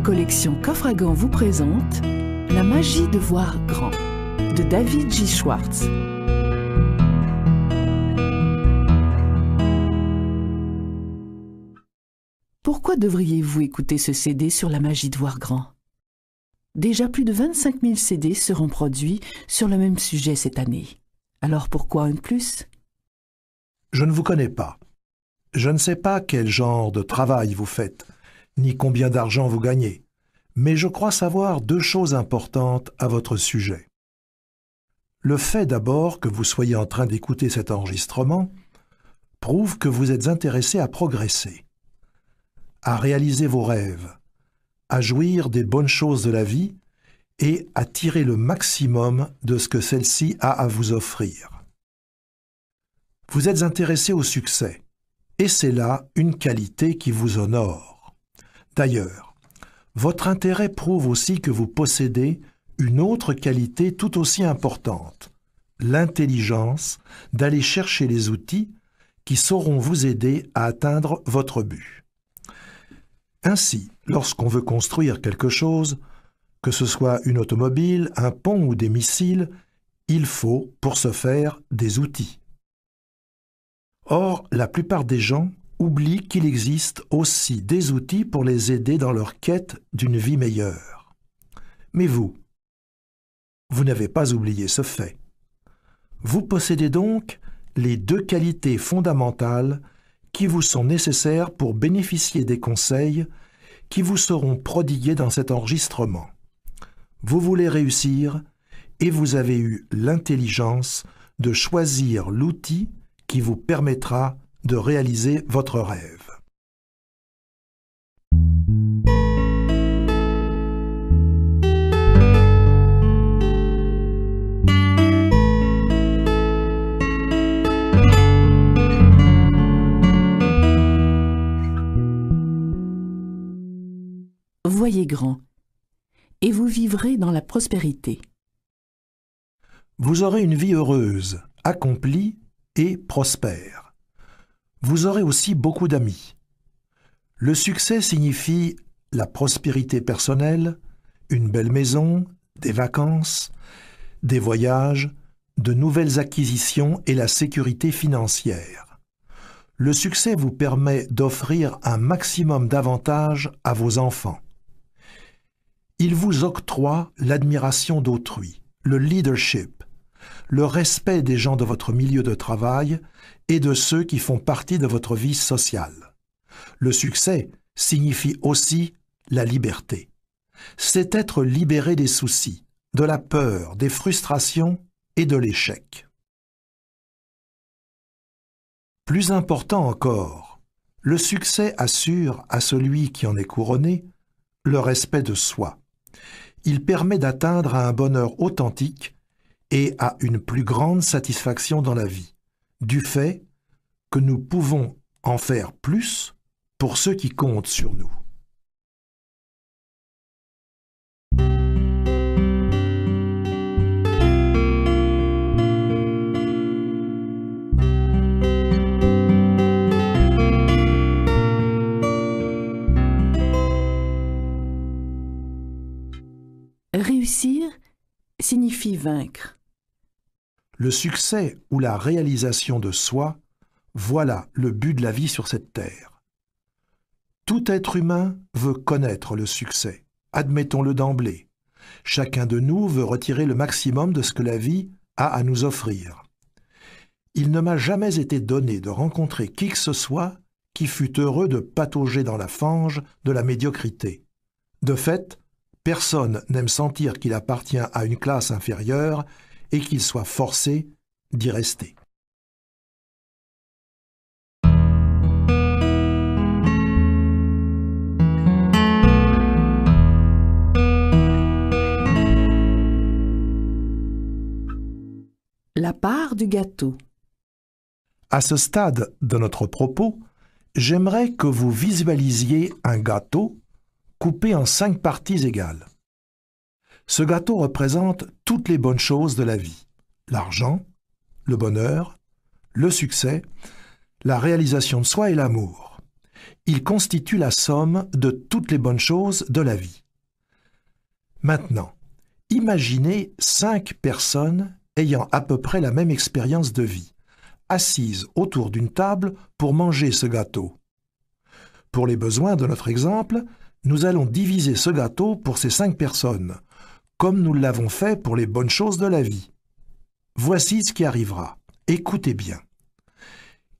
La collection Coffragant vous présente La magie de voir grand de David G. Schwartz. Pourquoi devriez-vous écouter ce CD sur la magie de voir grand? Déjà plus de 25 000 CD seront produits sur le même sujet cette année. Alors pourquoi un de plus? Je ne vous connais pas. Je ne sais pas quel genre de travail vous faites, ni combien d'argent vous gagnez, mais je crois savoir deux choses importantes à votre sujet. Le fait d'abord que vous soyez en train d'écouter cet enregistrement prouve que vous êtes intéressé à progresser, à réaliser vos rêves, à jouir des bonnes choses de la vie et à tirer le maximum de ce que celle-ci a à vous offrir. Vous êtes intéressé au succès, et c'est là une qualité qui vous honore. D'ailleurs, votre intérêt prouve aussi que vous possédez une autre qualité tout aussi importante, l'intelligence d'aller chercher les outils qui sauront vous aider à atteindre votre but. Ainsi, lorsqu'on veut construire quelque chose, que ce soit une automobile, un pont ou des missiles, il faut, pour ce faire, des outils. Or, la plupart des gens oublient qu'il existe aussi des outils pour les aider dans leur quête d'une vie meilleure. Mais vous, vous n'avez pas oublié ce fait. Vous possédez donc les deux qualités fondamentales qui vous sont nécessaires pour bénéficier des conseils qui vous seront prodigués dans cet enregistrement. Vous voulez réussir et vous avez eu l'intelligence de choisir l'outil qui vous permettra de réaliser votre rêve. Soyez grand, et vous vivrez dans la prospérité. Vous aurez une vie heureuse, accomplie et prospère. Vous aurez aussi beaucoup d'amis. Le succès signifie la prospérité personnelle, une belle maison, des vacances, des voyages, de nouvelles acquisitions et la sécurité financière. Le succès vous permet d'offrir un maximum d'avantages à vos enfants. Il vous octroie l'admiration d'autrui, le leadership, le respect des gens de votre milieu de travail et de ceux qui font partie de votre vie sociale. Le succès signifie aussi la liberté. C'est être libéré des soucis, de la peur, des frustrations et de l'échec. Plus important encore, le succès assure à celui qui en est couronné le respect de soi. Il permet d'atteindre à un bonheur authentique et à une plus grande satisfaction dans la vie, du fait que nous pouvons en faire plus pour ceux qui comptent sur nous. Réussir signifie vaincre. Le succès ou la réalisation de soi, voilà le but de la vie sur cette terre. Tout être humain veut connaître le succès, admettons-le d'emblée. Chacun de nous veut retirer le maximum de ce que la vie a à nous offrir. Il ne m'a jamais été donné de rencontrer qui que ce soit qui fût heureux de patauger dans la fange de la médiocrité. De fait, personne n'aime sentir qu'il appartient à une classe inférieure et qu'il soit forcé d'y rester. La part du gâteau. À ce stade de notre propos, j'aimerais que vous visualisiez un gâteau coupé en 5 parties égales. Ce gâteau représente toutes les bonnes choses de la vie. L'argent, le bonheur, le succès, la réalisation de soi et l'amour. Il constitue la somme de toutes les bonnes choses de la vie. Maintenant, imaginez 5 personnes ayant à peu près la même expérience de vie, assises autour d'une table pour manger ce gâteau. Pour les besoins de notre exemple, nous allons diviser ce gâteau pour ces 5 personnes, comme nous l'avons fait pour les bonnes choses de la vie. Voici ce qui arrivera. Écoutez bien.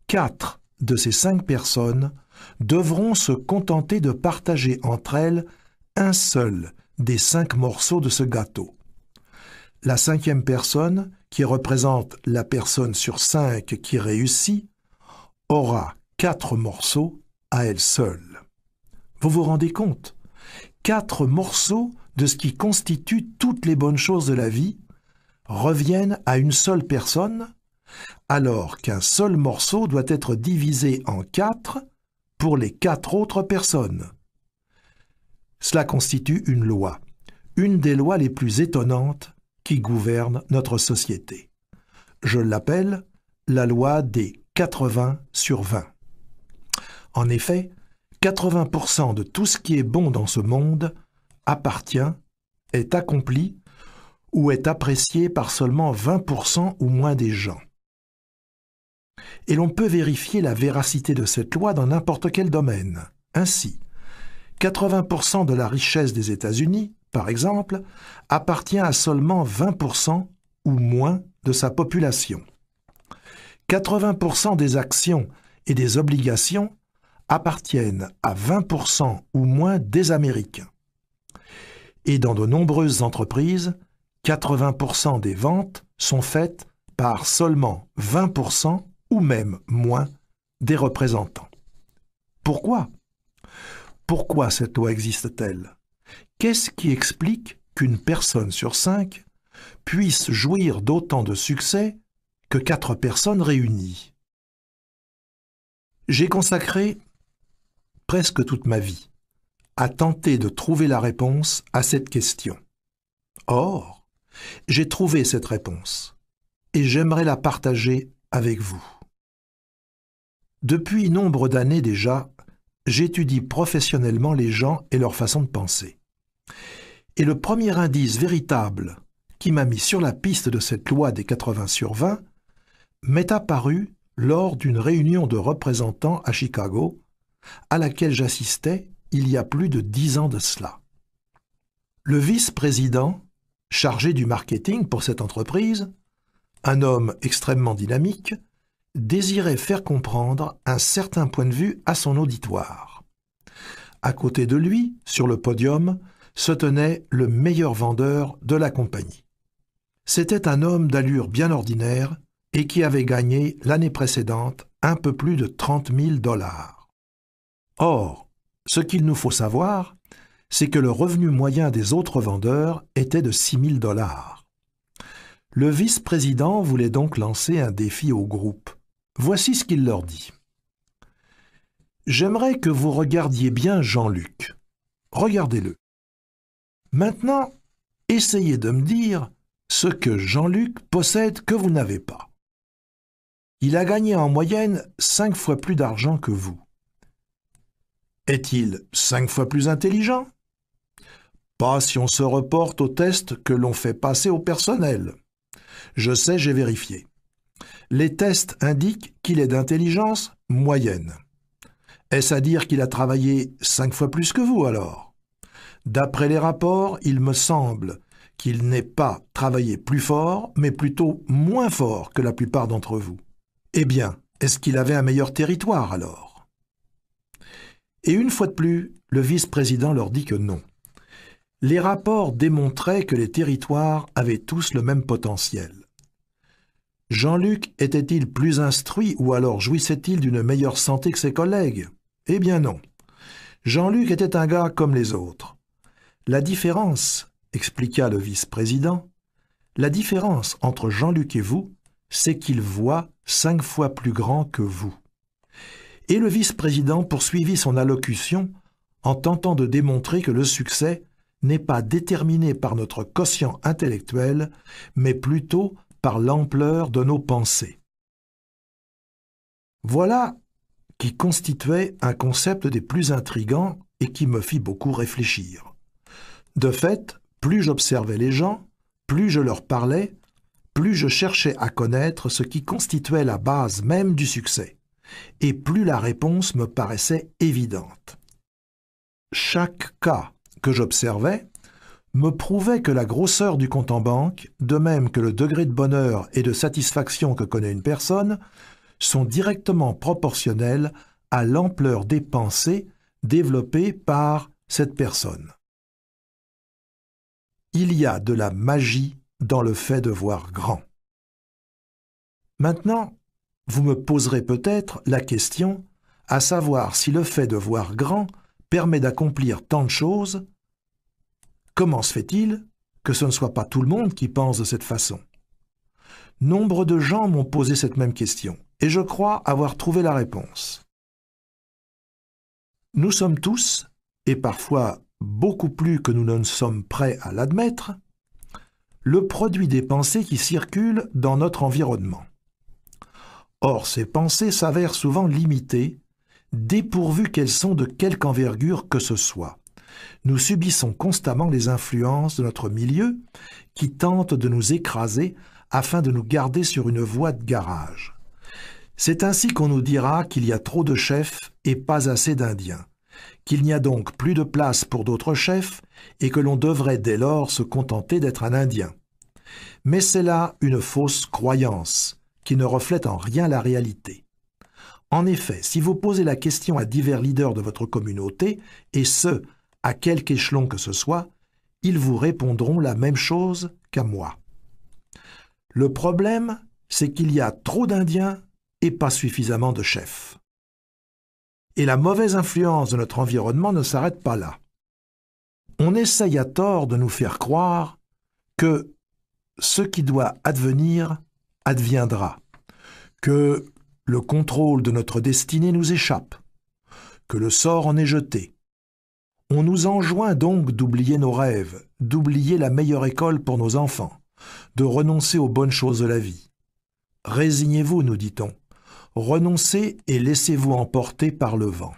4 de ces 5 personnes devront se contenter de partager entre elles un seul des 5 morceaux de ce gâteau. La 5e personne, qui représente la personne sur 5 qui réussit, aura 4 morceaux à elle seule. Vous vous rendez compte? 4 morceaux de ce qui constitue toutes les bonnes choses de la vie reviennent à une seule personne, alors qu'un seul morceau doit être divisé en 4 pour les 4 autres personnes. Cela constitue une loi, une des lois les plus étonnantes qui gouverne notre société. Je l'appelle la loi des 80/20. En effet, 80% de tout ce qui est bon dans ce monde appartient, est accompli ou est apprécié par seulement 20% ou moins des gens. Et l'on peut vérifier la véracité de cette loi dans n'importe quel domaine. Ainsi, 80% de la richesse des États-Unis, par exemple, appartient à seulement 20% ou moins de sa population. 80% des actions et des obligations appartiennent à 20% ou moins des Américains. Et dans de nombreuses entreprises, 80% des ventes sont faites par seulement 20% ou même moins des représentants. Pourquoi? Pourquoi cette loi existe-t-elle? Qu'est-ce qui explique qu'une personne sur 5 puisse jouir d'autant de succès que 4 personnes réunies? J'ai consacré presque toute ma vie à tenter de trouver la réponse à cette question. Or, j'ai trouvé cette réponse et j'aimerais la partager avec vous. Depuis nombre d'années déjà, j'étudie professionnellement les gens et leur façon de penser. Et le premier indice véritable qui m'a mis sur la piste de cette loi des 80/20 m'est apparu lors d'une réunion de représentants à Chicago à laquelle j'assistais il y a plus de 10 ans de cela. Le vice-président, chargé du marketing pour cette entreprise, un homme extrêmement dynamique, désirait faire comprendre un certain point de vue à son auditoire. À côté de lui, sur le podium, se tenait le meilleur vendeur de la compagnie. C'était un homme d'allure bien ordinaire et qui avait gagné l'année précédente un peu plus de 30 000 $. Or, ce qu'il nous faut savoir, c'est que le revenu moyen des autres vendeurs était de 6 000 $. Le vice-président voulait donc lancer un défi au groupe. Voici ce qu'il leur dit. « J'aimerais que vous regardiez bien Jean-Luc. Regardez-le. Maintenant, essayez de me dire ce que Jean-Luc possède que vous n'avez pas. Il a gagné en moyenne 5 fois plus d'argent que vous. Est-il 5 fois plus intelligent? Pas si on se reporte aux tests que l'on fait passer au personnel. Je sais, j'ai vérifié. Les tests indiquent qu'il est d'intelligence moyenne. Est-ce à dire qu'il a travaillé 5 fois plus que vous alors? D'après les rapports, il me semble qu'il n'ait pas travaillé plus fort, mais plutôt moins fort que la plupart d'entre vous. Eh bien, est-ce qu'il avait un meilleur territoire alors? » Et une fois de plus, le vice-président leur dit que non. Les rapports démontraient que les territoires avaient tous le même potentiel. Jean-Luc était-il plus instruit ou alors jouissait-il d'une meilleure santé que ses collègues? Eh bien non. Jean-Luc était un gars comme les autres. La différence, expliqua le vice-président, la différence entre Jean-Luc et vous, c'est qu'il voit 5 fois plus grand que vous. Et le vice-président poursuivit son allocution en tentant de démontrer que le succès n'est pas déterminé par notre quotient intellectuel, mais plutôt par l'ampleur de nos pensées. Voilà qui constituait un concept des plus intrigants et qui me fit beaucoup réfléchir. De fait, plus j'observais les gens, plus je leur parlais, plus je cherchais à connaître ce qui constituait la base même du succès, et plus la réponse me paraissait évidente. Chaque cas que j'observais me prouvait que la grosseur du compte en banque, de même que le degré de bonheur et de satisfaction que connaît une personne, sont directement proportionnels à l'ampleur des pensées développées par cette personne. Il y a de la magie dans le fait de voir grand. Maintenant, vous me poserez peut-être la question à savoir si le fait de voir grand permet d'accomplir tant de choses. Comment se fait-il que ce ne soit pas tout le monde qui pense de cette façon? Nombre de gens m'ont posé cette même question, et je crois avoir trouvé la réponse. Nous sommes tous, et parfois beaucoup plus que nous ne sommes prêts à l'admettre, le produit des pensées qui circulent dans notre environnement. Or, ces pensées s'avèrent souvent limitées, dépourvues qu'elles sont de quelque envergure que ce soit. Nous subissons constamment les influences de notre milieu qui tentent de nous écraser afin de nous garder sur une voie de garage. C'est ainsi qu'on nous dira qu'il y a trop de chefs et pas assez d'Indiens, qu'il n'y a donc plus de place pour d'autres chefs et que l'on devrait dès lors se contenter d'être un Indien. Mais c'est là une fausse croyance qui ne reflète en rien la réalité. En effet, si vous posez la question à divers leaders de votre communauté, et ce, à quelque échelon que ce soit, ils vous répondront la même chose qu'à moi. Le problème, c'est qu'il y a trop d'Indiens et pas suffisamment de chefs. Et la mauvaise influence de notre environnement ne s'arrête pas là. On essaye à tort de nous faire croire que ce qui doit advenir adviendra, que le contrôle de notre destinée nous échappe, que le sort en est jeté. On nous enjoint donc d'oublier nos rêves, d'oublier la meilleure école pour nos enfants, de renoncer aux bonnes choses de la vie. Résignez-vous, nous dit-on. Renoncez et laissez-vous emporter par le vent.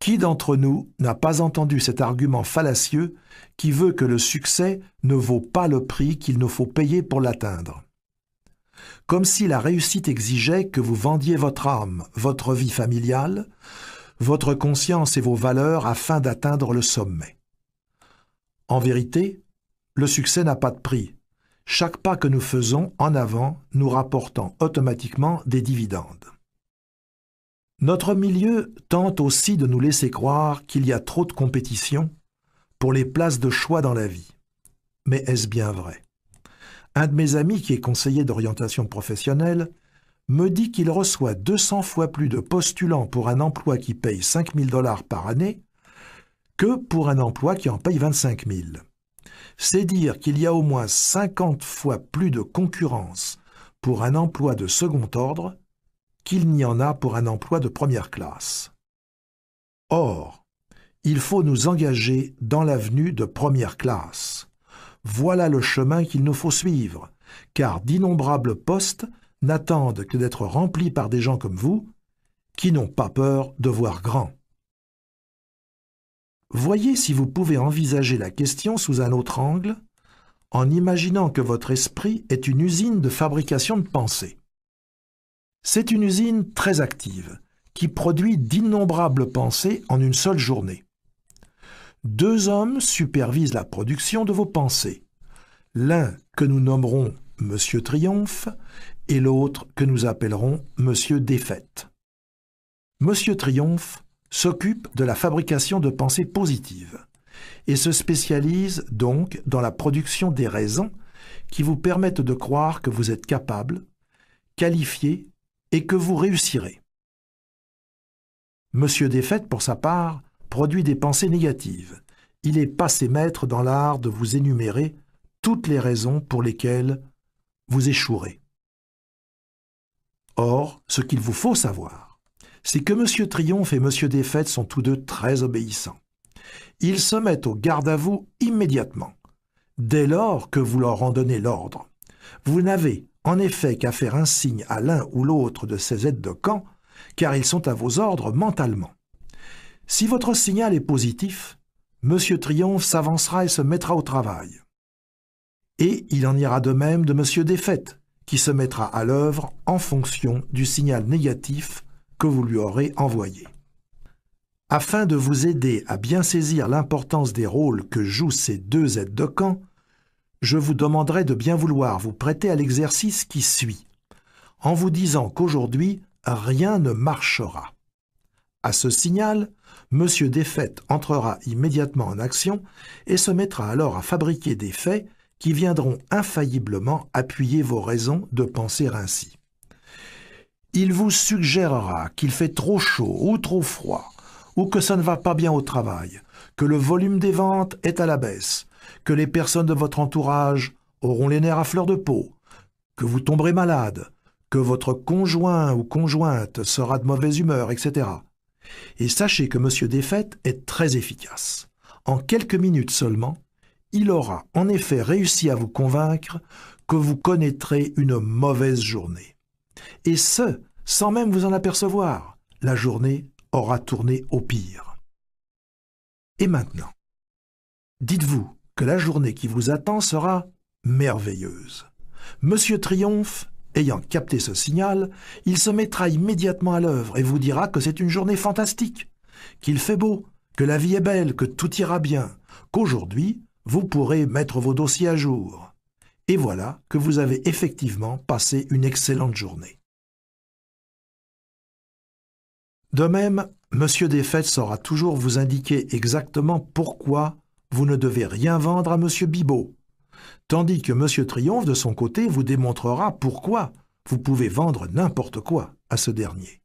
Qui d'entre nous n'a pas entendu cet argument fallacieux qui veut que le succès ne vaut pas le prix qu'il nous faut payer pour l'atteindre? Comme si la réussite exigeait que vous vendiez votre âme, votre vie familiale, votre conscience et vos valeurs afin d'atteindre le sommet. En vérité, le succès n'a pas de prix. Chaque pas que nous faisons en avant nous rapportant automatiquement des dividendes. Notre milieu tente aussi de nous laisser croire qu'il y a trop de compétition pour les places de choix dans la vie. Mais est-ce bien vrai? Un de mes amis, qui est conseiller d'orientation professionnelle, me dit qu'il reçoit 200 fois plus de postulants pour un emploi qui paye 5 000 $ par année que pour un emploi qui en paye 25 000. C'est dire qu'il y a au moins 50 fois plus de concurrence pour un emploi de second ordre qu'il n'y en a pour un emploi de première classe. Or, il faut nous engager dans l'avenue de première classe. Voilà le chemin qu'il nous faut suivre, car d'innombrables postes n'attendent que d'être remplis par des gens comme vous, qui n'ont pas peur de voir grand. Voyez si vous pouvez envisager la question sous un autre angle, en imaginant que votre esprit est une usine de fabrication de pensées. C'est une usine très active, qui produit d'innombrables pensées en une seule journée. 2 hommes supervisent la production de vos pensées, l'un que nous nommerons Monsieur Triomphe et l'autre que nous appellerons Monsieur Défaite. Monsieur Triomphe s'occupe de la fabrication de pensées positives et se spécialise donc dans la production des raisons qui vous permettent de croire que vous êtes capable, qualifié et que vous réussirez. Monsieur Défaite, pour sa part, produit des pensées négatives. Il est passé maître dans l'art de vous énumérer toutes les raisons pour lesquelles vous échouerez. Or, ce qu'il vous faut savoir, c'est que M. Triomphe et M. Défaite sont tous deux très obéissants. Ils se mettent au garde à vous immédiatement, dès lors que vous leur en donnez l'ordre. Vous n'avez en effet qu'à faire un signe à l'un ou l'autre de ces aides de camp car ils sont à vos ordres mentalement. Si votre signal est positif, M. Triomphe s'avancera et se mettra au travail. Et il en ira de même de M. Défaite, qui se mettra à l'œuvre en fonction du signal négatif que vous lui aurez envoyé. Afin de vous aider à bien saisir l'importance des rôles que jouent ces deux aides de camp, je vous demanderai de bien vouloir vous prêter à l'exercice qui suit, en vous disant qu'aujourd'hui, rien ne marchera. À ce signal, M. Défaite entrera immédiatement en action et se mettra alors à fabriquer des faits qui viendront infailliblement appuyer vos raisons de penser ainsi. Il vous suggérera qu'il fait trop chaud ou trop froid, ou que ça ne va pas bien au travail, que le volume des ventes est à la baisse, que les personnes de votre entourage auront les nerfs à fleur de peau, que vous tomberez malade, que votre conjoint ou conjointe sera de mauvaise humeur, etc. Et sachez que M. Défaite est très efficace. En quelques minutes seulement, il aura en effet réussi à vous convaincre que vous connaîtrez une mauvaise journée. Et ce, sans même vous en apercevoir, la journée aura tourné au pire. Et maintenant, dites-vous que la journée qui vous attend sera merveilleuse. Monsieur Triomphe, ayant capté ce signal, il se mettra immédiatement à l'œuvre et vous dira que c'est une journée fantastique, qu'il fait beau, que la vie est belle, que tout ira bien, qu'aujourd'hui, vous pourrez mettre vos dossiers à jour. Et voilà que vous avez effectivement passé une excellente journée. De même, M. Défaite saura toujours vous indiquer exactement pourquoi vous ne devez rien vendre à M. Bibot, tandis que M. Triomphe, de son côté, vous démontrera pourquoi vous pouvez vendre n'importe quoi à ce dernier.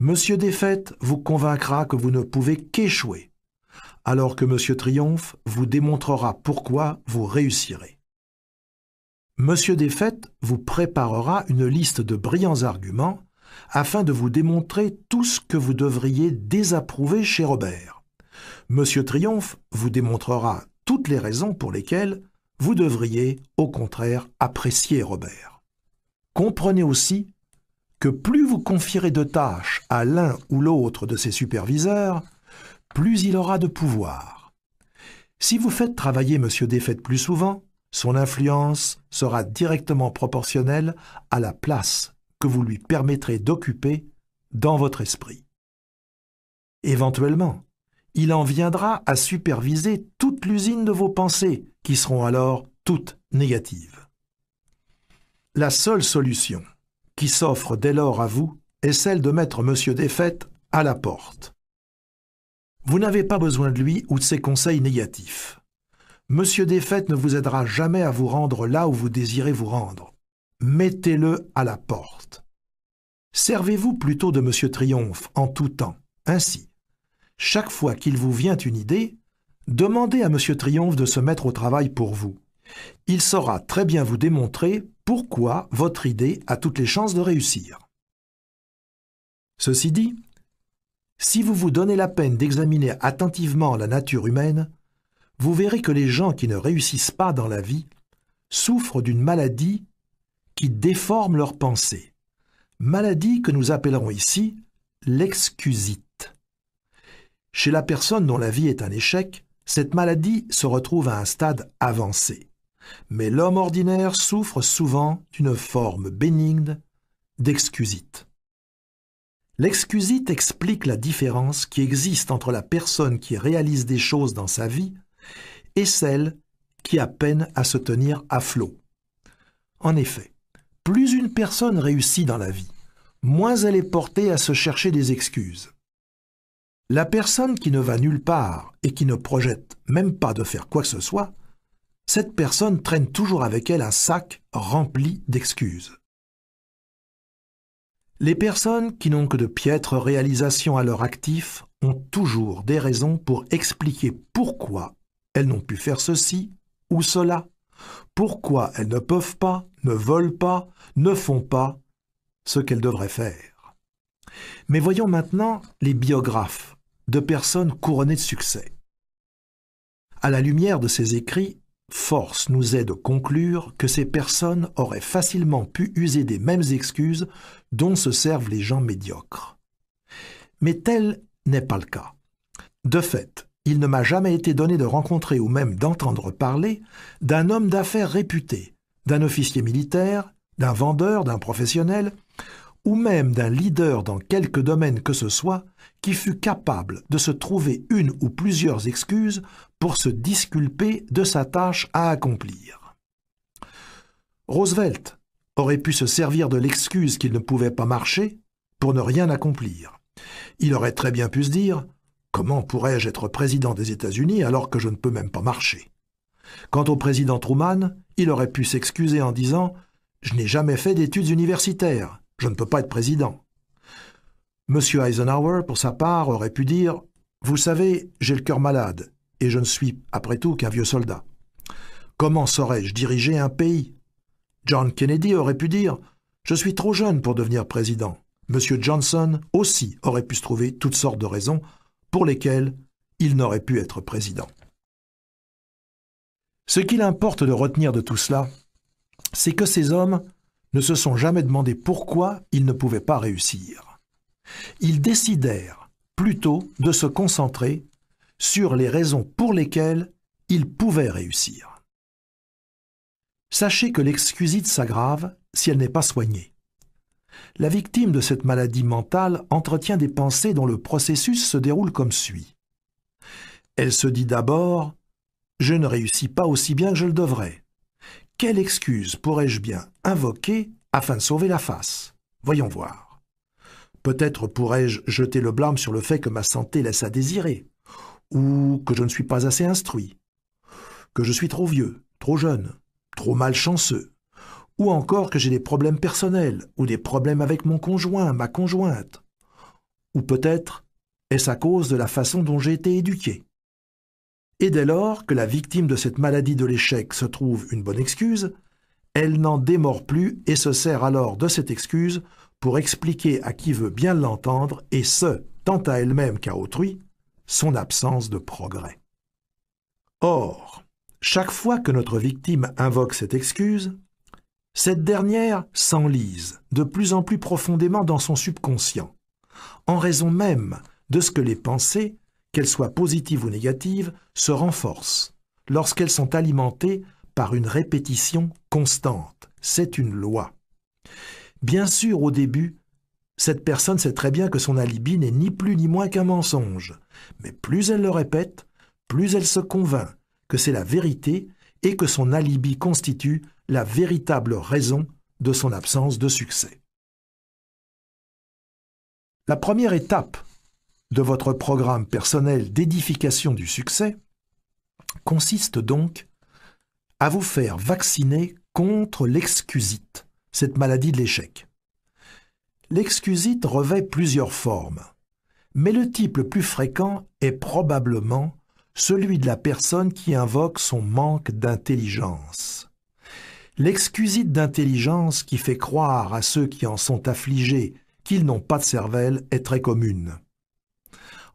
M. Défaite vous convaincra que vous ne pouvez qu'échouer, alors que M. Triomphe vous démontrera pourquoi vous réussirez. M. Défaite vous préparera une liste de brillants arguments afin de vous démontrer tout ce que vous devriez désapprouver chez Robert. M. Triomphe vous démontrera toutes les raisons pour lesquelles vous devriez, au contraire, apprécier Robert. Comprenez aussi que plus vous confierez de tâches à l'un ou l'autre de ses superviseurs, plus il aura de pouvoir. Si vous faites travailler M. Défaite plus souvent, son influence sera directement proportionnelle à la place que vous lui permettrez d'occuper dans votre esprit. Éventuellement, il en viendra à superviser toute l'usine de vos pensées, qui seront alors toutes négatives. La seule solution qui s'offre dès lors à vous est celle de mettre M. Défaite à la porte. Vous n'avez pas besoin de lui ou de ses conseils négatifs. M. Défaite ne vous aidera jamais à vous rendre là où vous désirez vous rendre. Mettez-le à la porte. Servez-vous plutôt de M. Triomphe en tout temps. Ainsi, chaque fois qu'il vous vient une idée, demandez à M. Triomphe de se mettre au travail pour vous. Il saura très bien vous démontrer pourquoi votre idée a toutes les chances de réussir. Ceci dit, si vous vous donnez la peine d'examiner attentivement la nature humaine, vous verrez que les gens qui ne réussissent pas dans la vie souffrent d'une maladie qui déforme leurs pensées, maladie que nous appellerons ici l'excusite. Chez la personne dont la vie est un échec, cette maladie se retrouve à un stade avancé. Mais l'homme ordinaire souffre souvent d'une forme bénigne d'excusite. L'excusite explique la différence qui existe entre la personne qui réalise des choses dans sa vie et celle qui a peine à se tenir à flot. En effet, plus une personne réussit dans la vie, moins elle est portée à se chercher des excuses. La personne qui ne va nulle part et qui ne projette même pas de faire quoi que ce soit, cette personne traîne toujours avec elle un sac rempli d'excuses. Les personnes qui n'ont que de piètres réalisations à leur actif ont toujours des raisons pour expliquer pourquoi elles n'ont pu faire ceci ou cela, pourquoi elles ne peuvent pas, ne veulent pas, ne font pas ce qu'elles devraient faire. Mais voyons maintenant les biographes de personnes couronnées de succès. À la lumière de ces écrits, force nous est de conclure que ces personnes auraient facilement pu user des mêmes excuses dont se servent les gens médiocres. Mais tel n'est pas le cas. De fait, il ne m'a jamais été donné de rencontrer ou même d'entendre parler d'un homme d'affaires réputé, d'un officier militaire, d'un vendeur, d'un professionnel, ou même d'un leader dans quelque domaine que ce soit, qui fut capable de se trouver une ou plusieurs excuses pour se disculper de sa tâche à accomplir. Roosevelt aurait pu se servir de l'excuse qu'il ne pouvait pas marcher pour ne rien accomplir. Il aurait très bien pu se dire « Comment pourrais-je être président des États-Unis alors que je ne peux même pas marcher ?» Quant au président Truman, il aurait pu s'excuser en disant « Je n'ai jamais fait d'études universitaires, je ne peux pas être président. » M. Eisenhower, pour sa part, aurait pu dire « Vous savez, j'ai le cœur malade, et je ne suis, après tout, qu'un vieux soldat. Comment saurais-je diriger un pays ?» John Kennedy aurait pu dire « Je suis trop jeune pour devenir président. » M. Johnson aussi aurait pu se trouver toutes sortes de raisons pour lesquelles il n'aurait pu être président. Ce qu'il importe de retenir de tout cela, c'est que ces hommes ne se sont jamais demandé pourquoi ils ne pouvaient pas réussir. Ils décidèrent plutôt de se concentrer sur les raisons pour lesquelles ils pouvaient réussir. Sachez que l'excusite s'aggrave si elle n'est pas soignée. La victime de cette maladie mentale entretient des pensées dont le processus se déroule comme suit. Elle se dit d'abord « Je ne réussis pas aussi bien que je le devrais. Quelle excuse pourrais-je bien invoquer afin de sauver la face? Voyons voir. Peut-être pourrais-je jeter le blâme sur le fait que ma santé laisse à désirer, ou que je ne suis pas assez instruit, que je suis trop vieux, trop jeune, trop malchanceux, ou encore que j'ai des problèmes personnels, ou des problèmes avec mon conjoint, ma conjointe, ou peut-être est-ce à cause de la façon dont j'ai été éduqué. Et dès lors que la victime de cette maladie de l'échec se trouve une bonne excuse, elle n'en démord plus et se sert alors de cette excuse pour expliquer à qui veut bien l'entendre, et ce, tant à elle-même qu'à autrui, son absence de progrès. Or, chaque fois que notre victime invoque cette excuse, cette dernière s'enlise de plus en plus profondément dans son subconscient, en raison même de ce que les pensées, qu'elles soient positives ou négatives, se renforcent lorsqu'elles sont alimentées par une répétition constante. C'est une loi. Bien sûr, au début, cette personne sait très bien que son alibi n'est ni plus ni moins qu'un mensonge. Mais plus elle le répète, plus elle se convainc que c'est la vérité et que son alibi constitue la véritable raison de son absence de succès. La première étape de votre programme personnel d'édification du succès consiste donc à vous faire vacciner contre l'excusite, cette maladie de l'échec. L'excusite revêt plusieurs formes, mais le type le plus fréquent est probablement celui de la personne qui invoque son manque d'intelligence. L'excusite d'intelligence qui fait croire à ceux qui en sont affligés qu'ils n'ont pas de cervelle est très commune.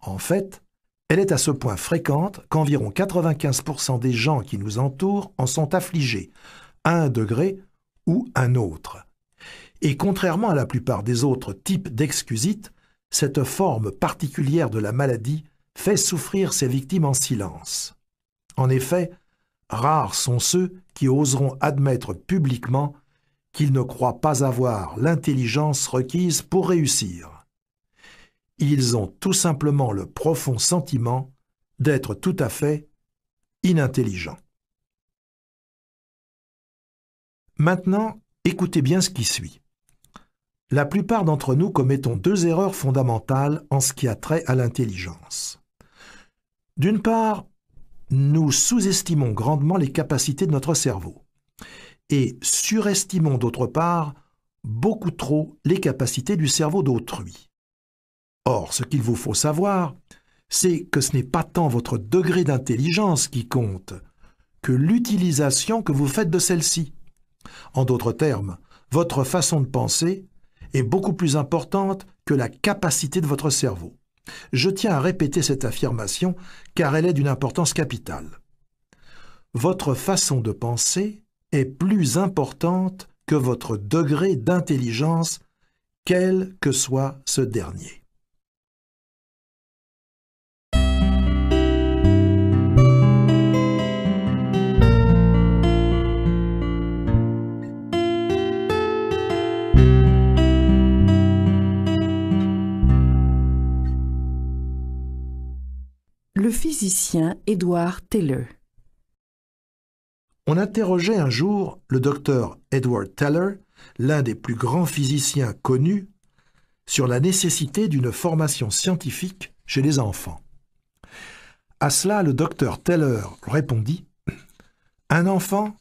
En fait, elle est à ce point fréquente qu'environ 95% des gens qui nous entourent en sont affligés, à un degré ou un autre. Et contrairement à la plupart des autres types d'excusites, cette forme particulière de la maladie fait souffrir ses victimes en silence. En effet, rares sont ceux qui oseront admettre publiquement qu'ils ne croient pas avoir l'intelligence requise pour réussir. Ils ont tout simplement le profond sentiment d'être tout à fait inintelligents. Maintenant, écoutez bien ce qui suit. La plupart d'entre nous commettons deux erreurs fondamentales en ce qui a trait à l'intelligence. D'une part, nous sous-estimons grandement les capacités de notre cerveau et surestimons d'autre part beaucoup trop les capacités du cerveau d'autrui. Or, ce qu'il vous faut savoir, c'est que ce n'est pas tant votre degré d'intelligence qui compte que l'utilisation que vous faites de celle-ci. En d'autres termes, votre façon de penser est beaucoup plus importante que la capacité de votre cerveau. Je tiens à répéter cette affirmation car elle est d'une importance capitale. votre façon de penser est plus importante que votre degré d'intelligence, quel que soit ce dernier. Le physicien Edward Teller. On interrogeait un jour le docteur Edward Teller, l'un des plus grands physiciens connus, sur la nécessité d'une formation scientifique chez les enfants. À cela, le docteur Teller répondit « Un enfant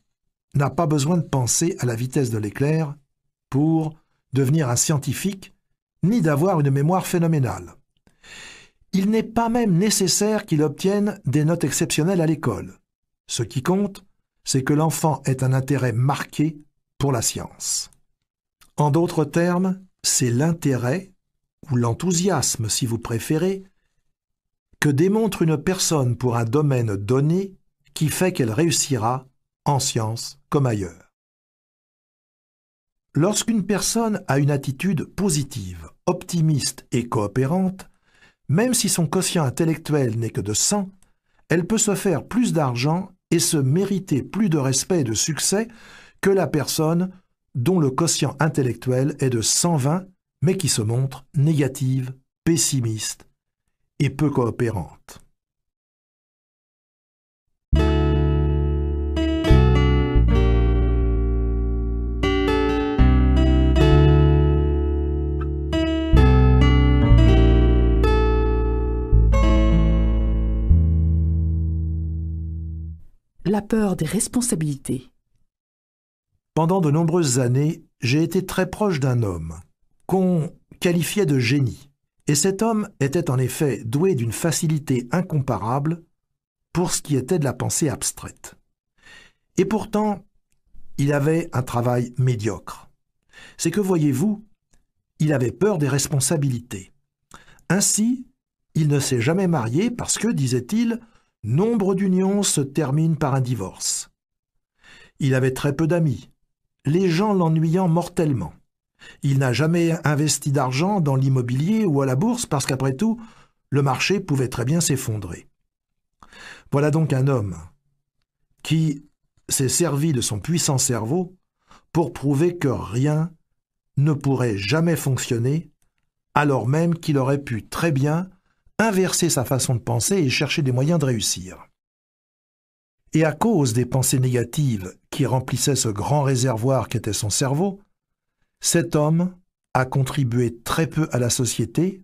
n'a pas besoin de penser à la vitesse de l'éclair pour devenir un scientifique, ni d'avoir une mémoire phénoménale. Il n'est pas même nécessaire qu'il obtienne des notes exceptionnelles à l'école. Ce qui compte, c'est que l'enfant ait un intérêt marqué pour la science. » En d'autres termes, c'est l'intérêt, ou l'enthousiasme si vous préférez, que démontre une personne pour un domaine donné qui fait qu'elle réussira en science comme ailleurs. Lorsqu'une personne a une attitude positive, optimiste et coopérante, même si son quotient intellectuel n'est que de 100, elle peut se faire plus d'argent et se mériter plus de respect et de succès que la personne dont le quotient intellectuel est de 120, mais qui se montre négative, pessimiste et peu coopérante. La peur des responsabilités. Pendant de nombreuses années, j'ai été très proche d'un homme qu'on qualifiait de génie, et cet homme était en effet doué d'une facilité incomparable pour ce qui était de la pensée abstraite. Et pourtant, il avait un travail médiocre. C'est que, voyez-vous, il avait peur des responsabilités. Ainsi, il ne s'est jamais marié parce que, disait-il, nombre d'unions se terminent par un divorce. Il avait très peu d'amis, les gens l'ennuyant mortellement. Il n'a jamais investi d'argent dans l'immobilier ou à la bourse parce qu'après tout, le marché pouvait très bien s'effondrer. Voilà donc un homme qui s'est servi de son puissant cerveau pour prouver que rien ne pourrait jamais fonctionner, alors même qu'il aurait pu très bien inverser sa façon de penser et chercher des moyens de réussir. Et à cause des pensées négatives qui remplissaient ce grand réservoir qu'était son cerveau, cet homme a contribué très peu à la société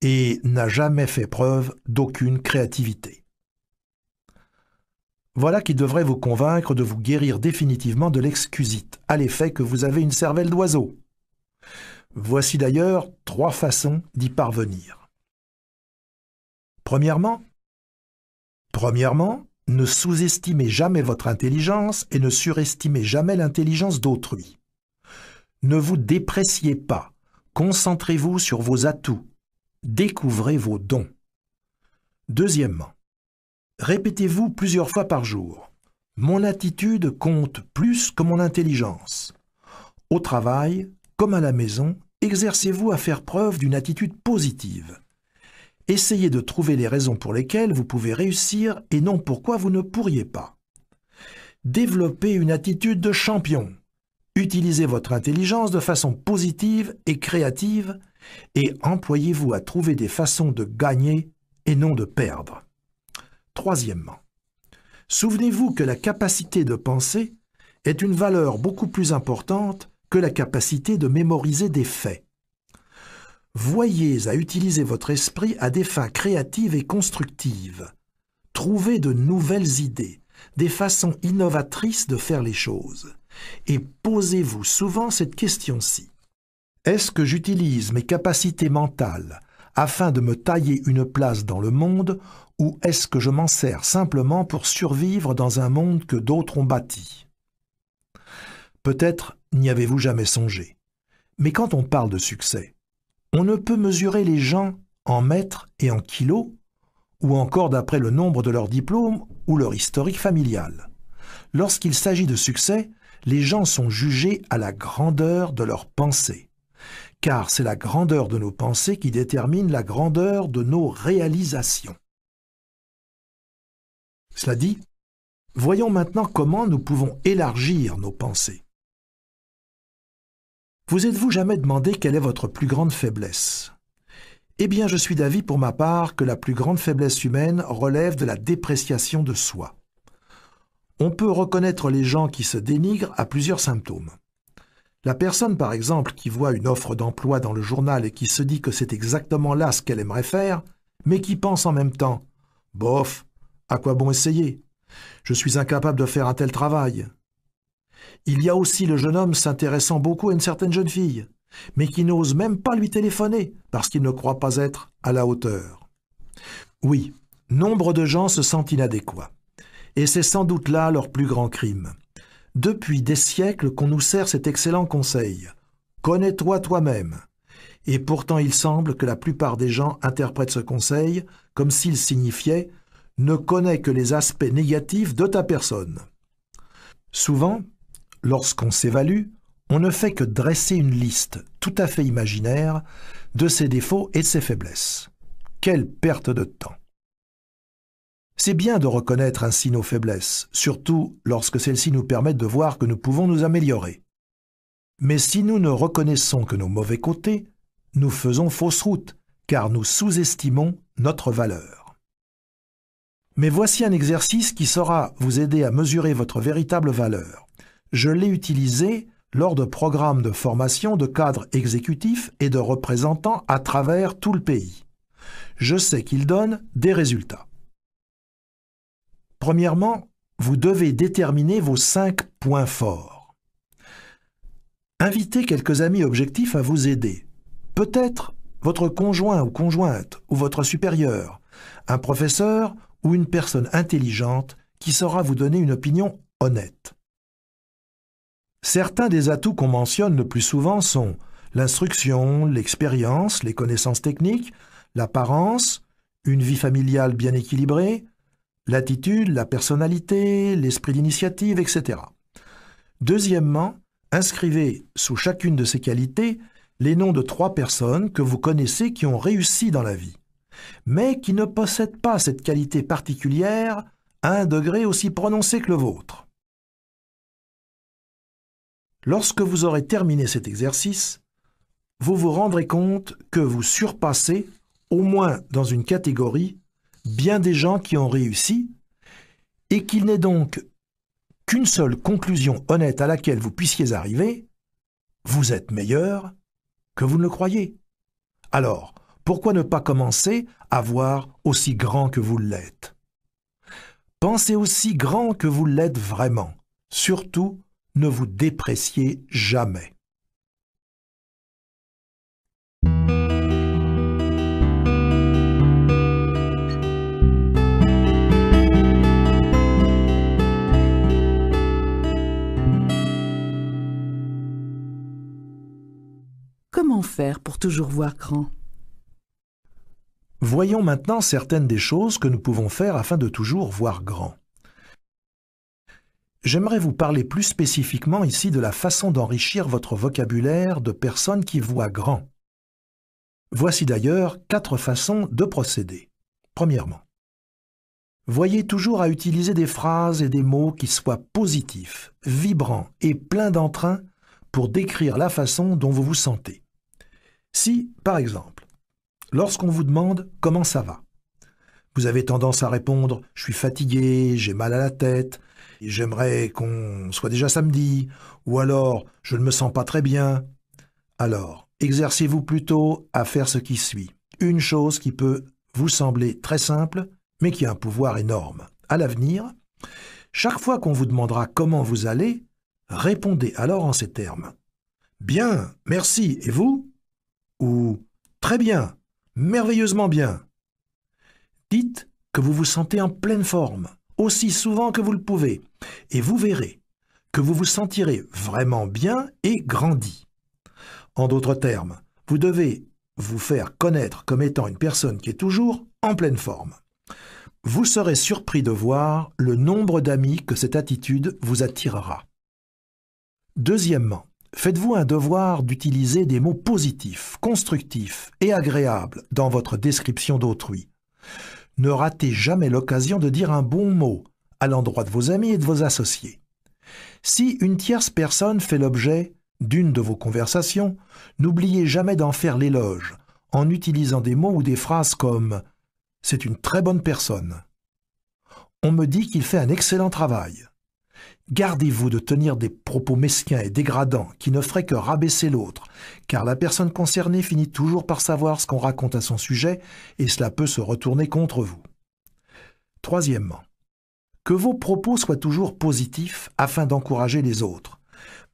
et n'a jamais fait preuve d'aucune créativité. Voilà qui devrait vous convaincre de vous guérir définitivement de l'excusite à l'effet que vous avez une cervelle d'oiseau. Voici d'ailleurs 3 façons d'y parvenir. Premièrement, ne sous-estimez jamais votre intelligence et ne surestimez jamais l'intelligence d'autrui. Ne vous dépréciez pas, concentrez-vous sur vos atouts, découvrez vos dons. Deuxièmement, répétez-vous plusieurs fois par jour. Mon attitude compte plus que mon intelligence. Au travail, comme à la maison, exercez-vous à faire preuve d'une attitude positive. Essayez de trouver les raisons pour lesquelles vous pouvez réussir et non pourquoi vous ne pourriez pas. Développez une attitude de champion. Utilisez votre intelligence de façon positive et créative et employez-vous à trouver des façons de gagner et non de perdre. Troisièmement, souvenez-vous que la capacité de penser est une valeur beaucoup plus importante que la capacité de mémoriser des faits. Voyez à utiliser votre esprit à des fins créatives et constructives. Trouvez de nouvelles idées, des façons innovatrices de faire les choses. Et posez-vous souvent cette question-ci. Est-ce que j'utilise mes capacités mentales afin de me tailler une place dans le monde ou est-ce que je m'en sers simplement pour survivre dans un monde que d'autres ont bâti? Peut-être n'y avez-vous jamais songé. Mais quand on parle de succès, on ne peut mesurer les gens en mètres et en kilos ou encore d'après le nombre de leurs diplômes ou leur historique familial. Lorsqu'il s'agit de succès, les gens sont jugés à la grandeur de leurs pensées, car c'est la grandeur de nos pensées qui détermine la grandeur de nos réalisations. Cela dit, voyons maintenant comment nous pouvons élargir nos pensées. Vous êtes-vous jamais demandé quelle est votre plus grande faiblesse? Eh bien, je suis d'avis pour ma part que la plus grande faiblesse humaine relève de la dépréciation de soi. On peut reconnaître les gens qui se dénigrent à plusieurs symptômes. La personne, par exemple, qui voit une offre d'emploi dans le journal et qui se dit que c'est exactement là ce qu'elle aimerait faire, mais qui pense en même temps « Bof, à quoi bon essayer ? Je suis incapable de faire un tel travail. » Il y a aussi le jeune homme s'intéressant beaucoup à une certaine jeune fille, mais qui n'ose même pas lui téléphoner parce qu'il ne croit pas être à la hauteur. Oui, nombre de gens se sentent inadéquats. Et c'est sans doute là leur plus grand crime. Depuis des siècles qu'on nous sert cet excellent conseil « Connais-toi toi-même ». Et pourtant il semble que la plupart des gens interprètent ce conseil comme s'il signifiait « Ne connais que les aspects négatifs de ta personne ». Souvent, lorsqu'on s'évalue, on ne fait que dresser une liste tout à fait imaginaire de ses défauts et de ses faiblesses. Quelle perte de temps! C'est bien de reconnaître ainsi nos faiblesses, surtout lorsque celles-ci nous permettent de voir que nous pouvons nous améliorer. Mais si nous ne reconnaissons que nos mauvais côtés, nous faisons fausse route, car nous sous-estimons notre valeur. Mais voici un exercice qui saura vous aider à mesurer votre véritable valeur. Je l'ai utilisé lors de programmes de formation de cadres exécutifs et de représentants à travers tout le pays. Je sais qu'il donne des résultats. Premièrement, vous devez déterminer vos 5 points forts. Invitez quelques amis objectifs à vous aider. Peut-être votre conjoint ou conjointe, ou votre supérieur, un professeur ou une personne intelligente qui saura vous donner une opinion honnête. Certains des atouts qu'on mentionne le plus souvent sont l'instruction, l'expérience, les connaissances techniques, l'apparence, une vie familiale bien équilibrée, l'attitude, la personnalité, l'esprit d'initiative, etc. Deuxièmement, inscrivez sous chacune de ces qualités les noms de 3 personnes que vous connaissez qui ont réussi dans la vie, mais qui ne possèdent pas cette qualité particulière à un degré aussi prononcé que le vôtre. Lorsque vous aurez terminé cet exercice, vous vous rendrez compte que vous surpassez, au moins dans une catégorie, bien des gens qui ont réussi, et qu'il n'est donc qu'une seule conclusion honnête à laquelle vous puissiez arriver, vous êtes meilleur que vous ne le croyez. Alors, pourquoi ne pas commencer à voir aussi grand que vous l'êtes? Pensez aussi grand que vous l'êtes vraiment. Surtout, ne vous dépréciez jamais. Comment faire pour toujours voir grand? Voyons maintenant certaines des choses que nous pouvons faire afin de toujours voir grand. J'aimerais vous parler plus spécifiquement ici de la façon d'enrichir votre vocabulaire de personnes qui voient grand. Voici d'ailleurs 4 façons de procéder. Premièrement, voyez toujours à utiliser des phrases et des mots qui soient positifs, vibrants et pleins d'entrain pour décrire la façon dont vous vous sentez. Si, par exemple, lorsqu'on vous demande « comment ça va ?», vous avez tendance à répondre « je suis fatigué, j'ai mal à la tête, j'aimerais qu'on soit déjà samedi » ou alors « je ne me sens pas très bien ». Alors, exercez-vous plutôt à faire ce qui suit. Une chose qui peut vous sembler très simple, mais qui a un pouvoir énorme. À l'avenir, chaque fois qu'on vous demandera comment vous allez, répondez alors en ces termes « bien, merci, et vous ?» ou « très bien, merveilleusement bien ». Dites que vous vous sentez en pleine forme, aussi souvent que vous le pouvez, et vous verrez que vous vous sentirez vraiment bien et grandi. En d'autres termes, vous devez vous faire connaître comme étant une personne qui est toujours en pleine forme. vous serez surpris de voir le nombre d'amis que cette attitude vous attirera. Deuxièmement, faites-vous un devoir d'utiliser des mots positifs, constructifs et agréables dans votre description d'autrui. Ne ratez jamais l'occasion de dire un bon mot à l'endroit de vos amis et de vos associés. Si une tierce personne fait l'objet d'une de vos conversations, n'oubliez jamais d'en faire l'éloge en utilisant des mots ou des phrases comme « C'est une très bonne personne »,« On me dit qu'il fait un excellent travail », gardez-vous de tenir des propos mesquins et dégradants qui ne feraient que rabaisser l'autre, car la personne concernée finit toujours par savoir ce qu'on raconte à son sujet et cela peut se retourner contre vous. Troisièmement, que vos propos soient toujours positifs afin d'encourager les autres.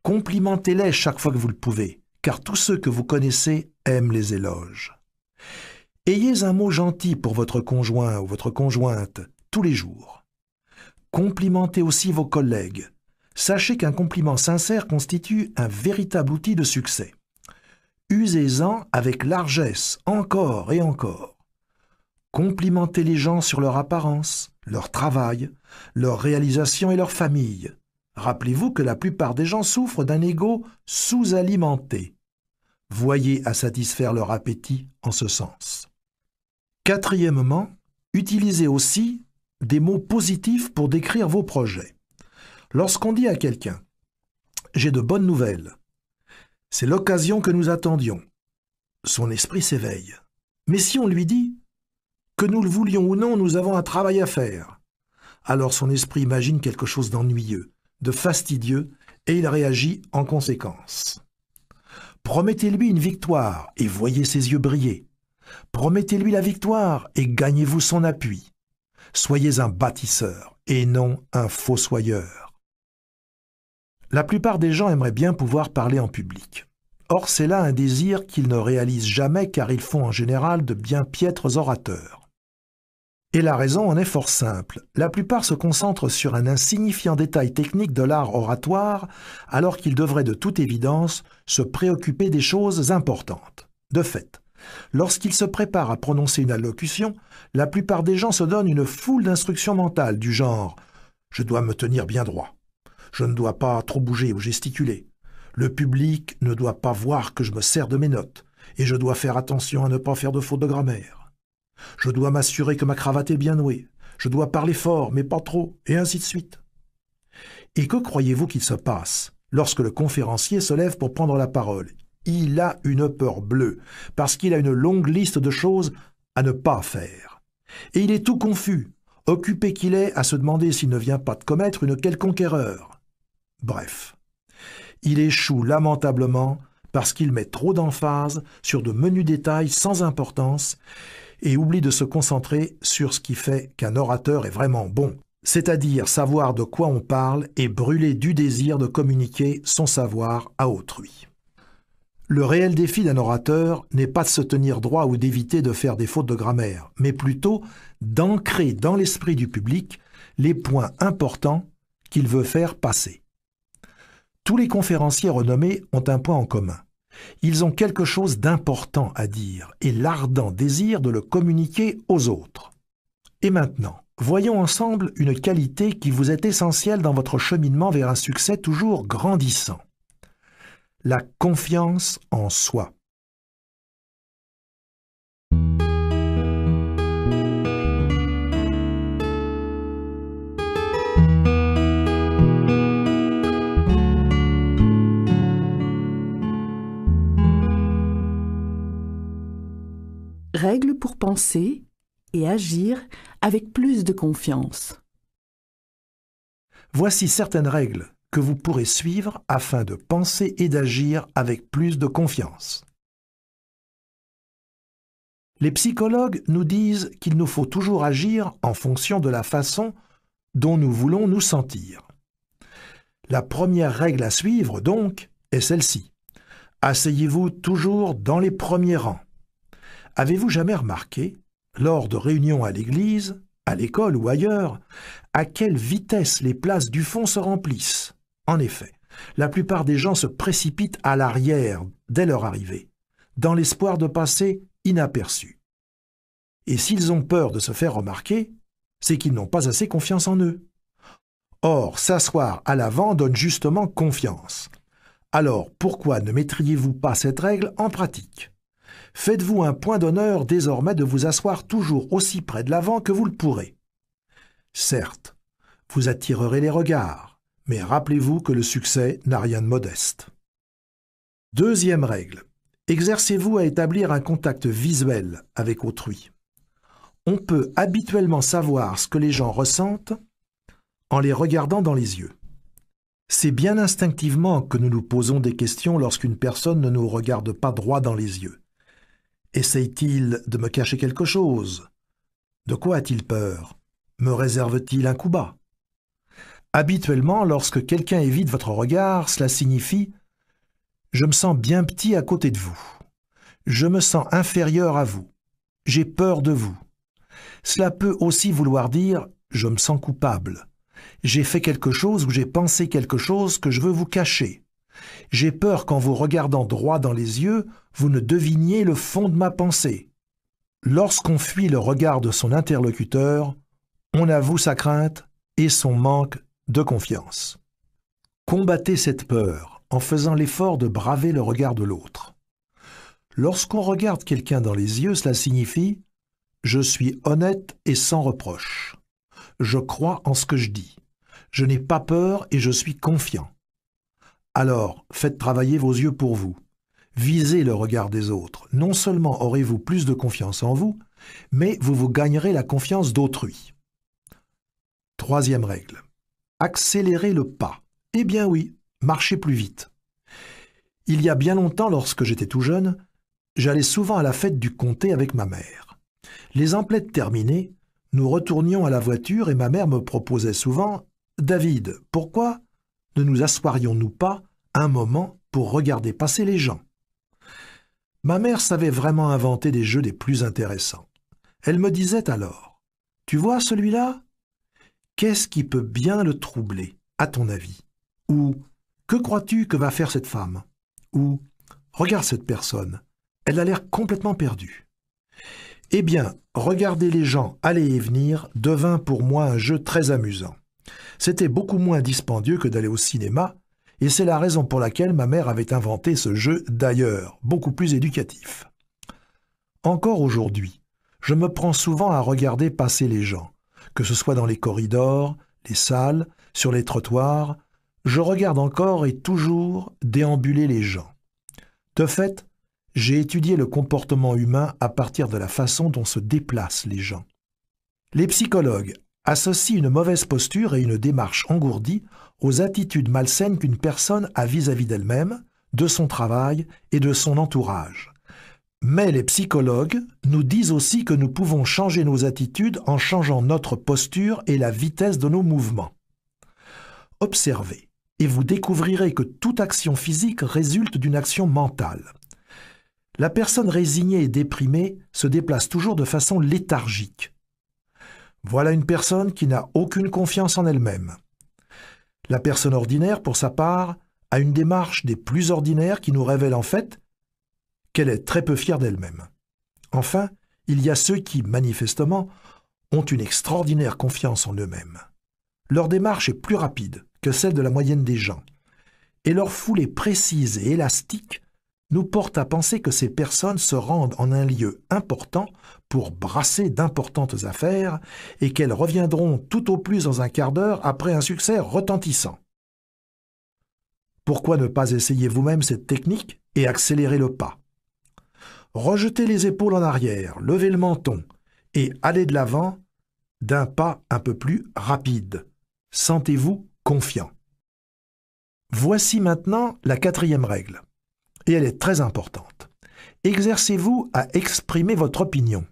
Complimentez-les chaque fois que vous le pouvez, car tous ceux que vous connaissez aiment les éloges. Ayez un mot gentil pour votre conjoint ou votre conjointe tous les jours. Complimentez aussi vos collègues. Sachez qu'un compliment sincère constitue un véritable outil de succès. Usez-en avec largesse, encore et encore. Complimentez les gens sur leur apparence, leur travail, leur réalisation et leur famille. Rappelez-vous que la plupart des gens souffrent d'un ego sous-alimenté. Voyez à satisfaire leur appétit en ce sens. Quatrièmement, utilisez aussi des mots positifs pour décrire vos projets. Lorsqu'on dit à quelqu'un « J'ai de bonnes nouvelles », « C'est l'occasion que nous attendions », son esprit s'éveille. Mais si on lui dit « Que nous le voulions ou non, nous avons un travail à faire », alors son esprit imagine quelque chose d'ennuyeux, de fastidieux, et il réagit en conséquence. Promettez-lui une victoire et voyez ses yeux briller. Promettez-lui la victoire et gagnez-vous son appui. Soyez un bâtisseur et non un fossoyeur. La plupart des gens aimeraient bien pouvoir parler en public. Or, c'est là un désir qu'ils ne réalisent jamais car ils font en général de bien piètres orateurs. Et la raison en est fort simple. La plupart se concentrent sur un insignifiant détail technique de l'art oratoire alors qu'ils devraient de toute évidence se préoccuper des choses importantes. De fait, lorsqu'ils se préparent à prononcer une allocution, la plupart des gens se donnent une foule d'instructions mentales du genre « Je dois me tenir bien droit. Je ne dois pas trop bouger ou gesticuler. Le public ne doit pas voir que je me sers de mes notes et je dois faire attention à ne pas faire de fautes de grammaire. Je dois m'assurer que ma cravate est bien nouée. Je dois parler fort, mais pas trop, et ainsi de suite. » Et que croyez-vous qu'il se passe lorsque le conférencier se lève pour prendre la parole ? Il a une peur bleue, parce qu'il a une longue liste de choses à ne pas faire. Et il est tout confus, occupé qu'il est à se demander s'il ne vient pas de commettre une quelconque erreur. Bref, il échoue lamentablement parce qu'il met trop d'emphase sur de menus détails sans importance et oublie de se concentrer sur ce qui fait qu'un orateur est vraiment bon, c'est-à-dire savoir de quoi on parle et brûler du désir de communiquer son savoir à autrui. Le réel défi d'un orateur n'est pas de se tenir droit ou d'éviter de faire des fautes de grammaire, mais plutôt d'ancrer dans l'esprit du public les points importants qu'il veut faire passer. Tous les conférenciers renommés ont un point en commun. Ils ont quelque chose d'important à dire et l'ardent désir de le communiquer aux autres. Et maintenant, voyons ensemble une qualité qui vous est essentielle dans votre cheminement vers un succès toujours grandissant. La confiance en soi. Règles pour penser et agir avec plus de confiance. Voici certaines règles que vous pourrez suivre afin de penser et d'agir avec plus de confiance. Les psychologues nous disent qu'il nous faut toujours agir en fonction de la façon dont nous voulons nous sentir. La première règle à suivre, donc, est celle-ci. Asseyez-vous toujours dans les premiers rangs. Avez-vous jamais remarqué, lors de réunions à l'église, à l'école ou ailleurs, à quelle vitesse les places du fond se remplissent? En effet, la plupart des gens se précipitent à l'arrière dès leur arrivée, dans l'espoir de passer inaperçus. Et s'ils ont peur de se faire remarquer, c'est qu'ils n'ont pas assez confiance en eux. Or, s'asseoir à l'avant donne justement confiance. Alors, pourquoi ne mettriez-vous pas cette règle en pratique? Faites-vous un point d'honneur désormais de vous asseoir toujours aussi près de l'avant que vous le pourrez. Certes, vous attirerez les regards, mais rappelez-vous que le succès n'a rien de modeste. Deuxième règle. Exercez-vous à établir un contact visuel avec autrui. On peut habituellement savoir ce que les gens ressentent en les regardant dans les yeux. C'est bien instinctivement que nous nous posons des questions lorsqu'une personne ne nous regarde pas droit dans les yeux. Essaye-t-il de me cacher quelque chose? De quoi a-t-il peur? Me réserve-t-il un coup bas? Habituellement, lorsque quelqu'un évite votre regard, cela signifie « Je me sens bien petit à côté de vous. Je me sens inférieur à vous. J'ai peur de vous. » Cela peut aussi vouloir dire « Je me sens coupable. J'ai fait quelque chose ou j'ai pensé quelque chose que je veux vous cacher. J'ai peur qu'en vous regardant droit dans les yeux, vous ne deviniez le fond de ma pensée. » Lorsqu'on fuit le regard de son interlocuteur, on avoue sa crainte et son manque de confiance. Combattez cette peur en faisant l'effort de braver le regard de l'autre. Lorsqu'on regarde quelqu'un dans les yeux, cela signifie « Je suis honnête et sans reproche. Je crois en ce que je dis. Je n'ai pas peur et je suis confiant. » Alors, faites travailler vos yeux pour vous. Visez le regard des autres. Non seulement aurez-vous plus de confiance en vous, mais vous gagnerez la confiance d'autrui. Troisième règle. Accélérez le pas. Eh bien oui, marchez plus vite. Il y a bien longtemps, lorsque j'étais tout jeune, j'allais souvent à la fête du comté avec ma mère. Les emplettes terminées, nous retournions à la voiture et ma mère me proposait souvent « David, pourquoi ne nous assoirions-nous pas un moment pour regarder passer les gens ?» Ma mère savait vraiment inventer des jeux des plus intéressants. Elle me disait alors « Tu vois celui-là? Qu'est-ce qui peut bien le troubler, à ton avis ?» Ou « Que crois-tu que va faire cette femme ?» Ou « Regarde cette personne, elle a l'air complètement perdue. » Eh bien, regarder les gens aller et venir devint pour moi un jeu très amusant. C'était beaucoup moins dispendieux que d'aller au cinéma, et c'est la raison pour laquelle ma mère avait inventé ce jeu d'ailleurs, beaucoup plus éducatif. Encore aujourd'hui, je me prends souvent à regarder passer les gens, que ce soit dans les corridors, les salles, sur les trottoirs, je regarde encore et toujours déambuler les gens. De fait, j'ai étudié le comportement humain à partir de la façon dont se déplacent les gens. Les psychologues associent une mauvaise posture et une démarche engourdie aux attitudes malsaines qu'une personne a vis-à-vis d'elle-même, de son travail et de son entourage. Mais les psychologues nous disent aussi que nous pouvons changer nos attitudes en changeant notre posture et la vitesse de nos mouvements. Observez et vous découvrirez que toute action physique résulte d'une action mentale. La personne résignée et déprimée se déplace toujours de façon léthargique. Voilà une personne qui n'a aucune confiance en elle-même. La personne ordinaire, pour sa part, a une démarche des plus ordinaires qui nous révèle en fait qu'elle est très peu fière d'elle-même. Enfin, il y a ceux qui, manifestement, ont une extraordinaire confiance en eux-mêmes. Leur démarche est plus rapide que celle de la moyenne des gens, et leur foulée précise et élastique nous porte à penser que ces personnes se rendent en un lieu important pour brasser d'importantes affaires et qu'elles reviendront tout au plus dans un quart d'heure après un succès retentissant. Pourquoi ne pas essayer vous-même cette technique et accélérer le pas? Rejetez les épaules en arrière, levez le menton et allez de l'avant d'un pas un peu plus rapide. Sentez-vous confiant. Voici maintenant la quatrième règle. Et elle est très importante. Exercez-vous à exprimer votre opinion.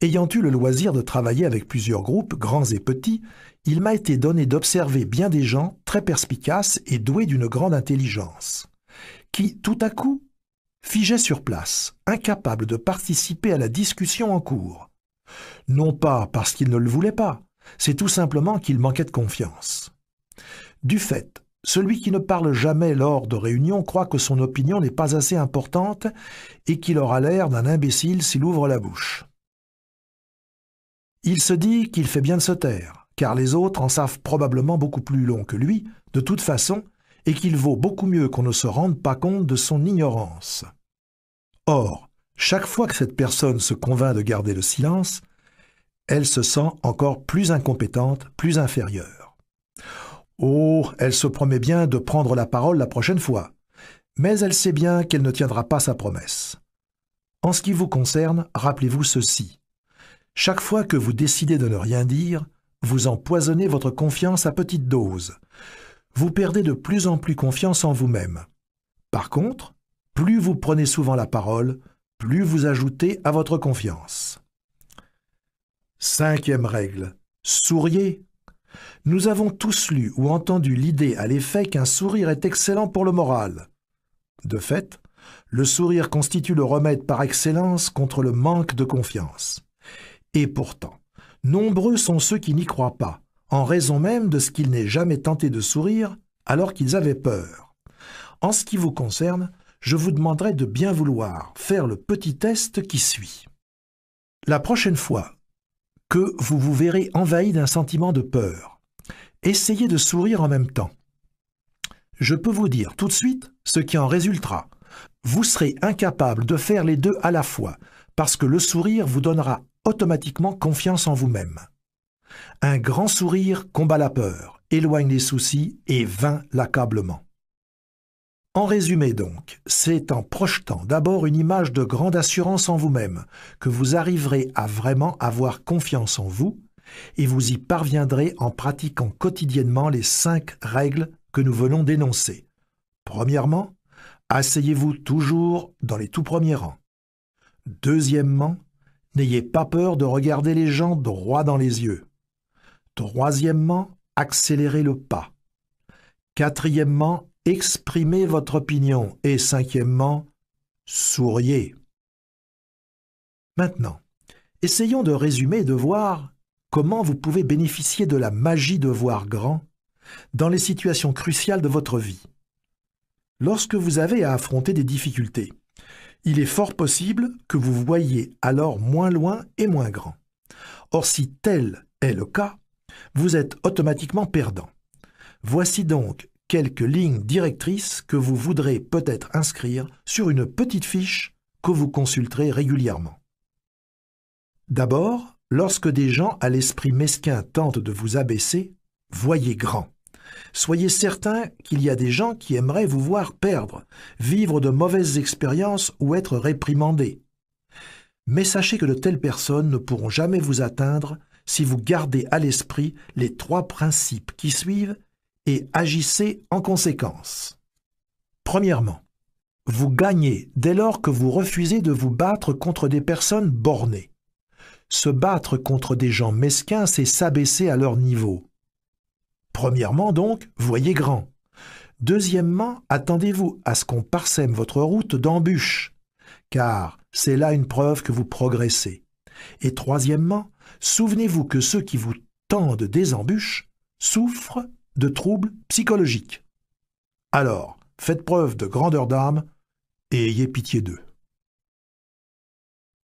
Ayant eu le loisir de travailler avec plusieurs groupes, grands et petits, il m'a été donné d'observer bien des gens très perspicaces et doués d'une grande intelligence, qui, tout à coup, figeaient sur place, incapables de participer à la discussion en cours. Non pas parce qu'ils ne le voulaient pas, c'est tout simplement qu'ils manquaient de confiance. Du fait, celui qui ne parle jamais lors de réunions croit que son opinion n'est pas assez importante et qu'il aura l'air d'un imbécile s'il ouvre la bouche. Il se dit qu'il fait bien de se taire, car les autres en savent probablement beaucoup plus long que lui, de toute façon, et qu'il vaut beaucoup mieux qu'on ne se rende pas compte de son ignorance. Or, chaque fois que cette personne se convainc de garder le silence, elle se sent encore plus incompétente, plus inférieure. Oh, elle se promet bien de prendre la parole la prochaine fois, mais elle sait bien qu'elle ne tiendra pas sa promesse. En ce qui vous concerne, rappelez-vous ceci. Chaque fois que vous décidez de ne rien dire, vous empoisonnez votre confiance à petite dose. Vous perdez de plus en plus confiance en vous-même. Par contre, plus vous prenez souvent la parole, plus vous ajoutez à votre confiance. 5e règle. Souriez. Nous avons tous lu ou entendu l'idée à l'effet qu'un sourire est excellent pour le moral. De fait, le sourire constitue le remède par excellence contre le manque de confiance. Et pourtant, nombreux sont ceux qui n'y croient pas, en raison même de ce qu'ils n'aient jamais tenté de sourire alors qu'ils avaient peur. En ce qui vous concerne, je vous demanderai de bien vouloir faire le petit test qui suit. La prochaine fois que vous vous verrez envahi d'un sentiment de peur, essayez de sourire en même temps. Je peux vous dire tout de suite ce qui en résultera. Vous serez incapable de faire les deux à la fois, parce que le sourire vous donnera automatiquement confiance en vous-même. Un grand sourire combat la peur, éloigne les soucis et vainc l'accablement. En résumé donc, c'est en projetant d'abord une image de grande assurance en vous-même que vous arriverez à vraiment avoir confiance en vous, et vous y parviendrez en pratiquant quotidiennement les 5 règles que nous venons d'énoncer. Premièrement, asseyez-vous toujours dans les tout premiers rangs. Deuxièmement, n'ayez pas peur de regarder les gens droit dans les yeux. Troisièmement, accélérez le pas. Quatrièmement, exprimez votre opinion. Et cinquièmement, souriez. Maintenant, essayons de résumer et de voir comment vous pouvez bénéficier de la magie de voir grand dans les situations cruciales de votre vie. Lorsque vous avez à affronter des difficultés, il est fort possible que vous voyiez alors moins loin et moins grand. Or, si tel est le cas, vous êtes automatiquement perdant. Voici donc quelques lignes directrices que vous voudrez peut-être inscrire sur une petite fiche que vous consulterez régulièrement. D'abord, lorsque des gens à l'esprit mesquin tentent de vous abaisser, voyez grand. Soyez certain qu'il y a des gens qui aimeraient vous voir perdre, vivre de mauvaises expériences ou être réprimandés. Mais sachez que de telles personnes ne pourront jamais vous atteindre si vous gardez à l'esprit les 3 principes qui suivent et agissez en conséquence. Premièrement, vous gagnez dès lors que vous refusez de vous battre contre des personnes bornées. Se battre contre des gens mesquins, c'est s'abaisser à leur niveau. Premièrement donc, voyez grand. Deuxièmement, attendez-vous à ce qu'on parsème votre route d'embûches, car c'est là une preuve que vous progressez. Et troisièmement, souvenez-vous que ceux qui vous tendent des embûches souffrent de troubles psychologiques. Alors, faites preuve de grandeur d'âme et ayez pitié d'eux.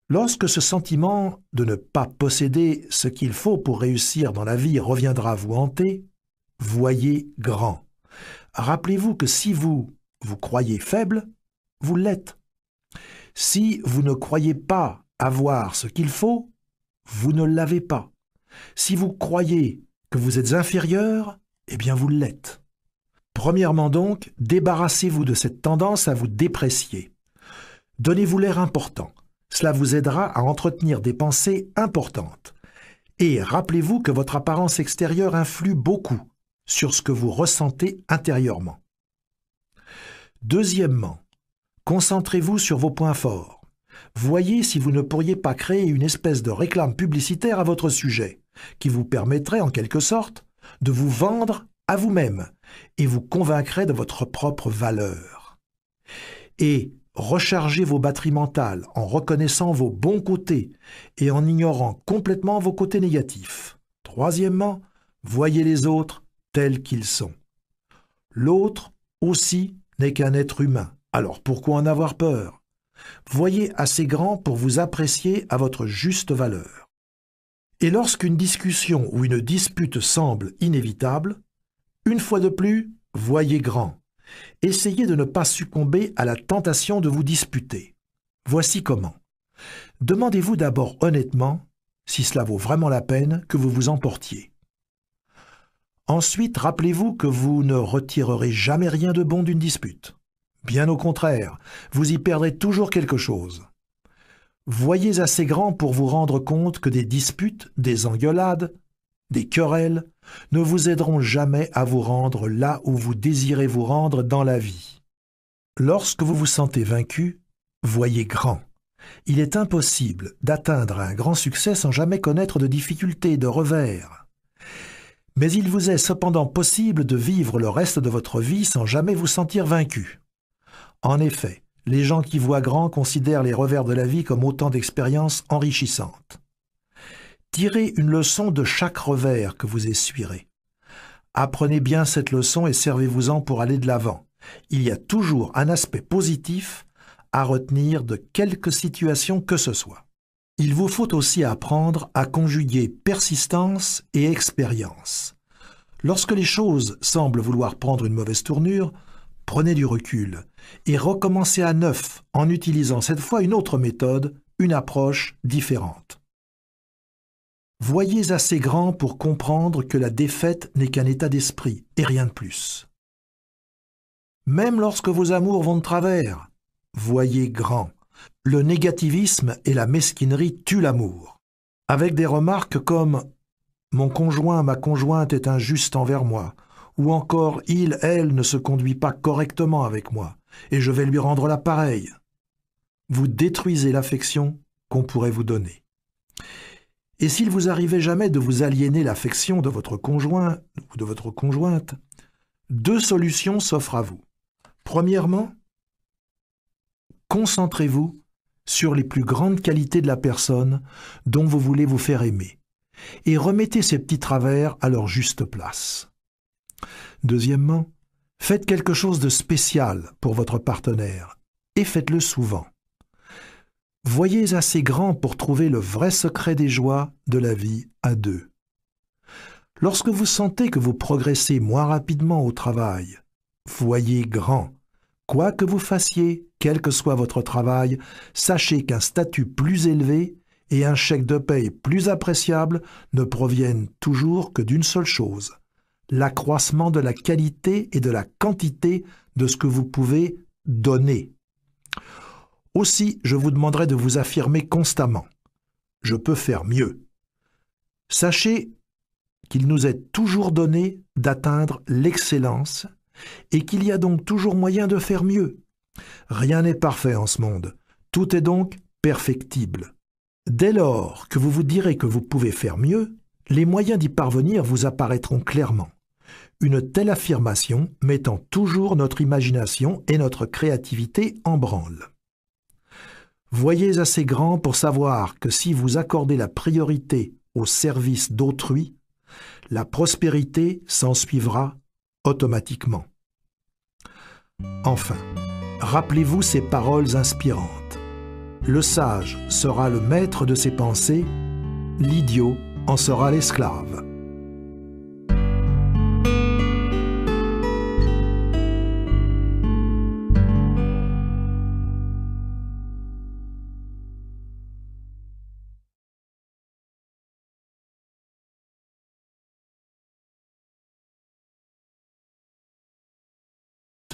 Lorsque ce sentiment de ne pas posséder ce qu'il faut pour réussir dans la vie reviendra vous hanter, voyez grand. Rappelez-vous que si vous croyez faible, vous l'êtes. Si vous ne croyez pas avoir ce qu'il faut, vous ne l'avez pas. Si vous croyez que vous êtes inférieur, eh bien vous l'êtes. Premièrement donc, débarrassez-vous de cette tendance à vous déprécier. Donnez-vous l'air important. Cela vous aidera à entretenir des pensées importantes. Et rappelez-vous que votre apparence extérieure influe beaucoup sur ce que vous ressentez intérieurement. Deuxièmement, concentrez-vous sur vos points forts. Voyez si vous ne pourriez pas créer une espèce de réclame publicitaire à votre sujet, qui vous permettrait en quelque sorte de vous vendre à vous-même et vous convaincrait de votre propre valeur. Et rechargez vos batteries mentales en reconnaissant vos bons côtés et en ignorant complètement vos côtés négatifs. Troisièmement, voyez les autres tels qu'ils sont. L'autre aussi n'est qu'un être humain, alors pourquoi en avoir peur? Voyez assez grand pour vous apprécier à votre juste valeur. Et lorsqu'une discussion ou une dispute semble inévitable, une fois de plus, voyez grand. Essayez de ne pas succomber à la tentation de vous disputer. Voici comment. Demandez-vous d'abord honnêtement si cela vaut vraiment la peine que vous vous emportiez. Ensuite, rappelez-vous que vous ne retirerez jamais rien de bon d'une dispute. Bien au contraire, vous y perdrez toujours quelque chose. Voyez assez grand pour vous rendre compte que des disputes, des engueulades, des querelles ne vous aideront jamais à vous rendre là où vous désirez vous rendre dans la vie. Lorsque vous vous sentez vaincu, voyez grand. Il est impossible d'atteindre un grand succès sans jamais connaître de difficultés, de revers. Mais il vous est cependant possible de vivre le reste de votre vie sans jamais vous sentir vaincu. En effet, les gens qui voient grand considèrent les revers de la vie comme autant d'expériences enrichissantes. Tirez une leçon de chaque revers que vous essuierez. Apprenez bien cette leçon et servez-vous-en pour aller de l'avant. Il y a toujours un aspect positif à retenir de quelque situation que ce soit. Il vous faut aussi apprendre à conjuguer persistance et expérience. Lorsque les choses semblent vouloir prendre une mauvaise tournure, prenez du recul et recommencez à neuf en utilisant cette fois une autre méthode, une approche différente. Voyez assez grand pour comprendre que la défaite n'est qu'un état d'esprit et rien de plus. Même lorsque vos amours vont de travers, voyez grand. Le négativisme et la mesquinerie tuent l'amour. Avec des remarques comme « Mon conjoint, ma conjointe est injuste envers moi » ou encore « Il, elle ne se conduit pas correctement avec moi et je vais lui rendre la pareille ». Vous détruisez l'affection qu'on pourrait vous donner. Et s'il vous arrivait jamais de vous aliéner l'affection de votre conjoint ou de votre conjointe, deux solutions s'offrent à vous. Premièrement, concentrez-vous sur les plus grandes qualités de la personne dont vous voulez vous faire aimer et remettez ces petits travers à leur juste place. Deuxièmement, faites quelque chose de spécial pour votre partenaire et faites-le souvent. Voyez assez grand pour trouver le vrai secret des joies de la vie à deux. Lorsque vous sentez que vous progressez moins rapidement au travail, voyez grand. Quoi que vous fassiez, quel que soit votre travail, sachez qu'un statut plus élevé et un chèque de paye plus appréciable ne proviennent toujours que d'une seule chose, l'accroissement de la qualité et de la quantité de ce que vous pouvez donner. Aussi, je vous demanderai de vous affirmer constamment « Je peux faire mieux ». Sachez qu'il nous est toujours donné d'atteindre l'excellence et qu'il y a donc toujours moyen de faire mieux. Rien n'est parfait en ce monde, tout est donc perfectible. Dès lors que vous vous direz que vous pouvez faire mieux, les moyens d'y parvenir vous apparaîtront clairement. Une telle affirmation mettant toujours notre imagination et notre créativité en branle. Voyez assez grand pour savoir que si vous accordez la priorité au service d'autrui, la prospérité s'ensuivra automatiquement. Enfin, rappelez-vous ces paroles inspirantes. Le sage sera le maître de ses pensées, l'idiot en sera l'esclave.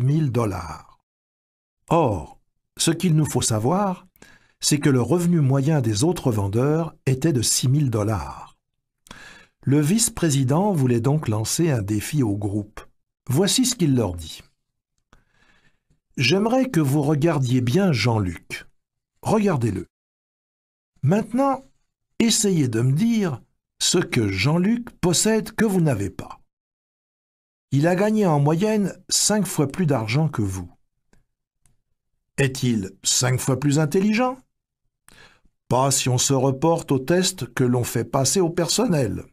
$1000. Or, ce qu'il nous faut savoir, c'est que le revenu moyen des autres vendeurs était de $6000. Le vice-président voulait donc lancer un défi au groupe. Voici ce qu'il leur dit. « J'aimerais que vous regardiez bien Jean-Luc. Regardez-le. Maintenant, essayez de me dire ce que Jean-Luc possède que vous n'avez pas. » Il a gagné en moyenne 5 fois plus d'argent que vous. Est-il 5 fois plus intelligent? Pas si on se reporte aux tests que l'on fait passer au personnel.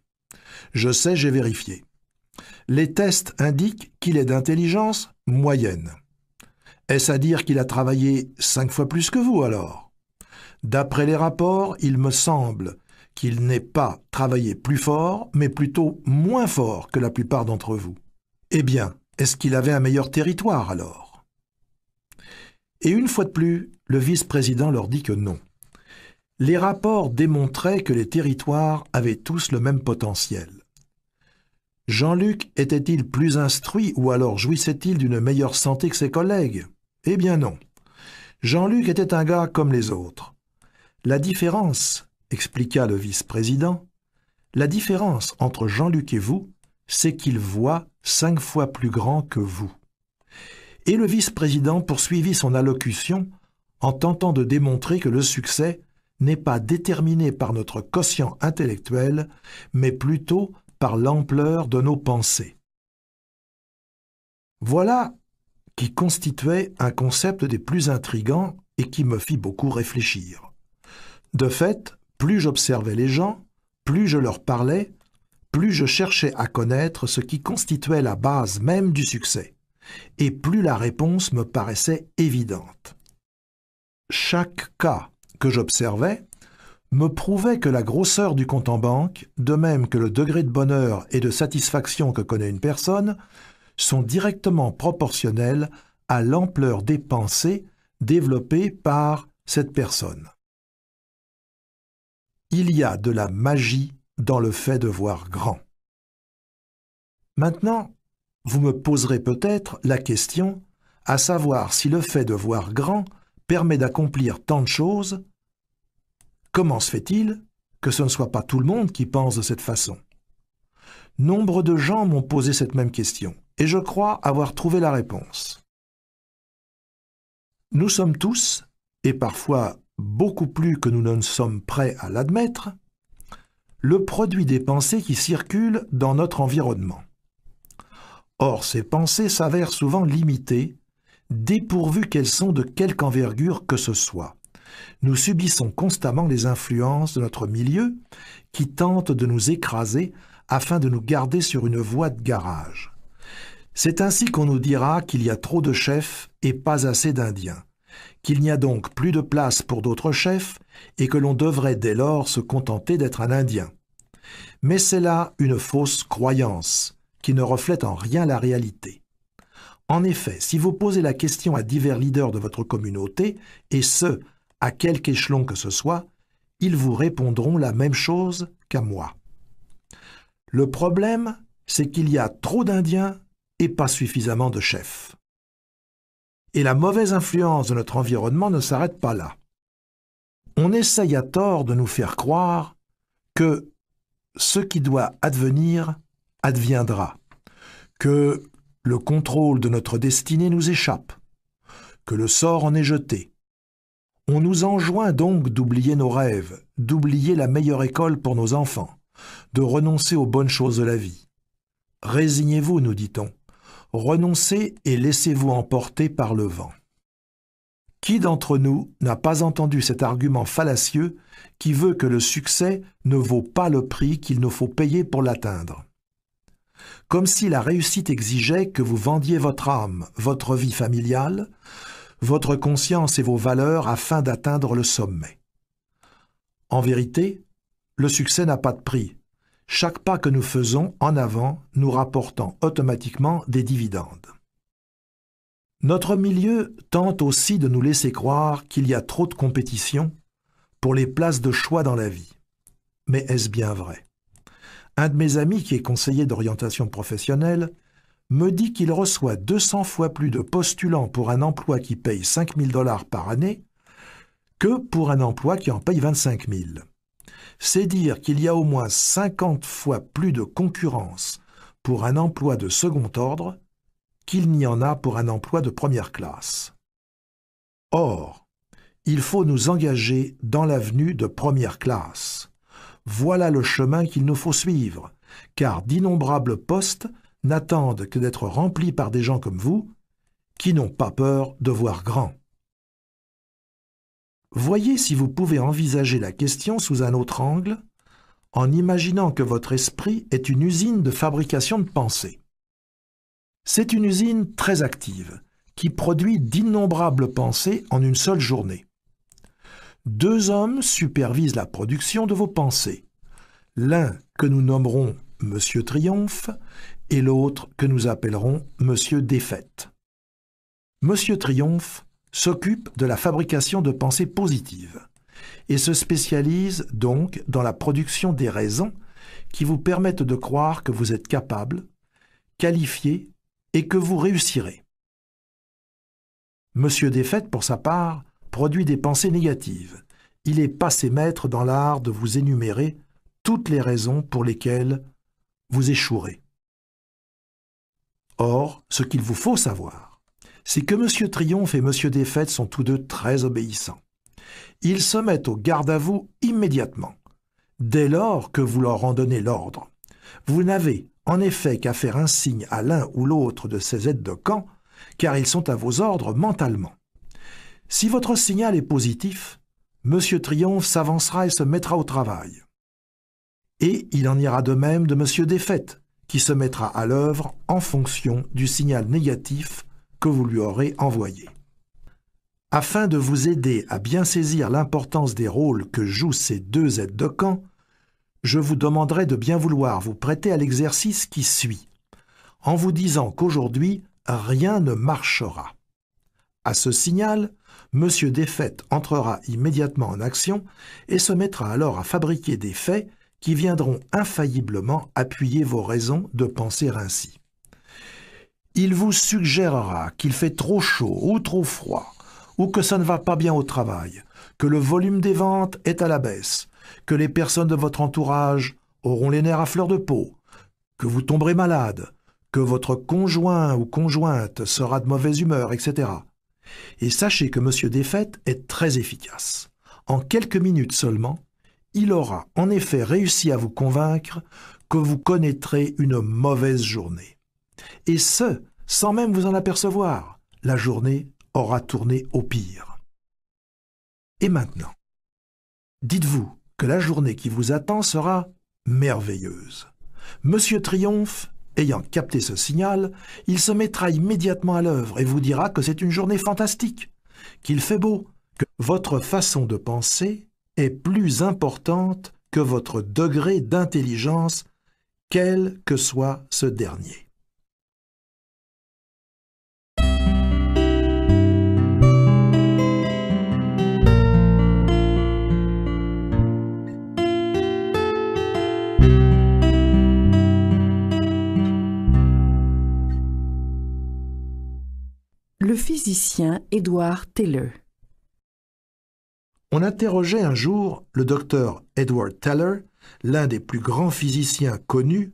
Je sais, j'ai vérifié. Les tests indiquent qu'il est d'intelligence moyenne. Est-ce à dire qu'il a travaillé 5 fois plus que vous alors? D'après les rapports, il me semble qu'il n'ait pas travaillé plus fort, mais plutôt moins fort que la plupart d'entre vous. Eh bien, est-ce qu'il avait un meilleur territoire alors? Et une fois de plus, le vice-président leur dit que non. Les rapports démontraient que les territoires avaient tous le même potentiel. Jean-Luc était-il plus instruit ou alors jouissait-il d'une meilleure santé que ses collègues? Eh bien non. Jean-Luc était un gars comme les autres. La différence, expliqua le vice-président, la différence entre Jean-Luc et vous, c'est qu'il voit 5 fois plus grand que vous. Et le vice-président poursuivit son allocution en tentant de démontrer que le succès n'est pas déterminé par notre quotient intellectuel, mais plutôt par l'ampleur de nos pensées. Voilà qui constituait un concept des plus intrigants et qui me fit beaucoup réfléchir. De fait, plus j'observais les gens, plus je leur parlais, plus je cherchais à connaître ce qui constituait la base même du succès, et plus la réponse me paraissait évidente. Chaque cas que j'observais me prouvait que la grosseur du compte en banque, de même que le degré de bonheur et de satisfaction que connaît une personne, sont directement proportionnels à l'ampleur des pensées développées par cette personne. Il y a de la magie dans le fait de voir grand. Maintenant, vous me poserez peut-être la question à savoir si le fait de voir grand permet d'accomplir tant de choses. Comment se fait-il que ce ne soit pas tout le monde qui pense de cette façon? Nombre de gens m'ont posé cette même question, et je crois avoir trouvé la réponse. Nous sommes tous, et parfois beaucoup plus que nous ne sommes prêts à l'admettre, le produit des pensées qui circulent dans notre environnement. Or, ces pensées s'avèrent souvent limitées, dépourvues qu'elles sont de quelque envergure que ce soit. Nous subissons constamment les influences de notre milieu qui tentent de nous écraser afin de nous garder sur une voie de garage. C'est ainsi qu'on nous dira qu'il y a trop de chefs et pas assez d'Indiens, qu'il n'y a donc plus de place pour d'autres chefs et que l'on devrait dès lors se contenter d'être un Indien. Mais c'est là une fausse croyance qui ne reflète en rien la réalité. En effet, si vous posez la question à divers leaders de votre communauté, et ce, à quelque échelon que ce soit, ils vous répondront la même chose qu'à moi. Le problème, c'est qu'il y a trop d'Indiens et pas suffisamment de chefs. Et la mauvaise influence de notre environnement ne s'arrête pas là. On essaye à tort de nous faire croire que ce qui doit advenir adviendra, que le contrôle de notre destinée nous échappe, que le sort en est jeté. On nous enjoint donc d'oublier nos rêves, d'oublier la meilleure école pour nos enfants, de renoncer aux bonnes choses de la vie. Résignez-vous, nous dit-on, renoncez et laissez-vous emporter par le vent. Qui d'entre nous n'a pas entendu cet argument fallacieux qui veut que le succès ne vaut pas le prix qu'il nous faut payer pour l'atteindre? Comme si la réussite exigeait que vous vendiez votre âme, votre vie familiale, votre conscience et vos valeurs afin d'atteindre le sommet. En vérité, le succès n'a pas de prix. Chaque pas que nous faisons en avant nous rapportant automatiquement des dividendes. Notre milieu tente aussi de nous laisser croire qu'il y a trop de compétition pour les places de choix dans la vie. Mais est-ce bien vrai? Un de mes amis qui est conseiller d'orientation professionnelle me dit qu'il reçoit 200 fois plus de postulants pour un emploi qui paye 5 000 $ par année que pour un emploi qui en paye 25 000. C'est dire qu'il y a au moins 50 fois plus de concurrence pour un emploi de second ordre qu'il n'y en a pour un emploi de première classe. Or, il faut nous engager dans l'avenue de première classe. Voilà le chemin qu'il nous faut suivre, car d'innombrables postes n'attendent que d'être remplis par des gens comme vous, qui n'ont pas peur de voir grand. Voyez si vous pouvez envisager la question sous un autre angle, en imaginant que votre esprit est une usine de fabrication de pensées. C'est une usine très active, qui produit d'innombrables pensées en une seule journée. deux hommes supervisent la production de vos pensées, l'un que nous nommerons Monsieur Triomphe et l'autre que nous appellerons Monsieur Défaite. Monsieur Triomphe s'occupe de la fabrication de pensées positives et se spécialise donc dans la production des raisons qui vous permettent de croire que vous êtes capable, qualifié et que vous réussirez. Monsieur Défaite, pour sa part, produit des pensées négatives. Il est passé maître dans l'art de vous énumérer toutes les raisons pour lesquelles vous échouerez. Or, ce qu'il vous faut savoir, c'est que M. Triomphe et M. Défaite sont tous deux très obéissants. Ils se mettent au garde à vous immédiatement, dès lors que vous leur en donnez l'ordre. Vous n'avez en effet qu'à faire un signe à l'un ou l'autre de ces aides de camp, car ils sont à vos ordres mentalement. Si votre signal est positif, M. Triomphe s'avancera et se mettra au travail. Et il en ira de même de M. Défaite, qui se mettra à l'œuvre en fonction du signal négatif que vous lui aurez envoyé. Afin de vous aider à bien saisir l'importance des rôles que jouent ces deux aides de camp, je vous demanderai de bien vouloir vous prêter à l'exercice qui suit, en vous disant qu'aujourd'hui, rien ne marchera. À ce signal, M. Défaite entrera immédiatement en action et se mettra alors à fabriquer des faits qui viendront infailliblement appuyer vos raisons de penser ainsi. Il vous suggérera qu'il fait trop chaud ou trop froid, ou que ça ne va pas bien au travail, que le volume des ventes est à la baisse, que les personnes de votre entourage auront les nerfs à fleur de peau, que vous tomberez malade, que votre conjoint ou conjointe sera de mauvaise humeur, etc. Et sachez que M. Défaite est très efficace. En quelques minutes seulement, il aura en effet réussi à vous convaincre que vous connaîtrez une mauvaise journée. Et ce, sans même vous en apercevoir, la journée aura tourné au pire. Et maintenant, dites-vous que la journée qui vous attend sera merveilleuse. Monsieur Triomphe, ayant capté ce signal, il se mettra immédiatement à l'œuvre et vous dira que c'est une journée fantastique, qu'il fait beau, que votre façon de penser est plus importante que votre degré d'intelligence, quel que soit ce dernier. Le physicien Edward Teller. On interrogeait un jour le docteur Edward Teller, l'un des plus grands physiciens connus,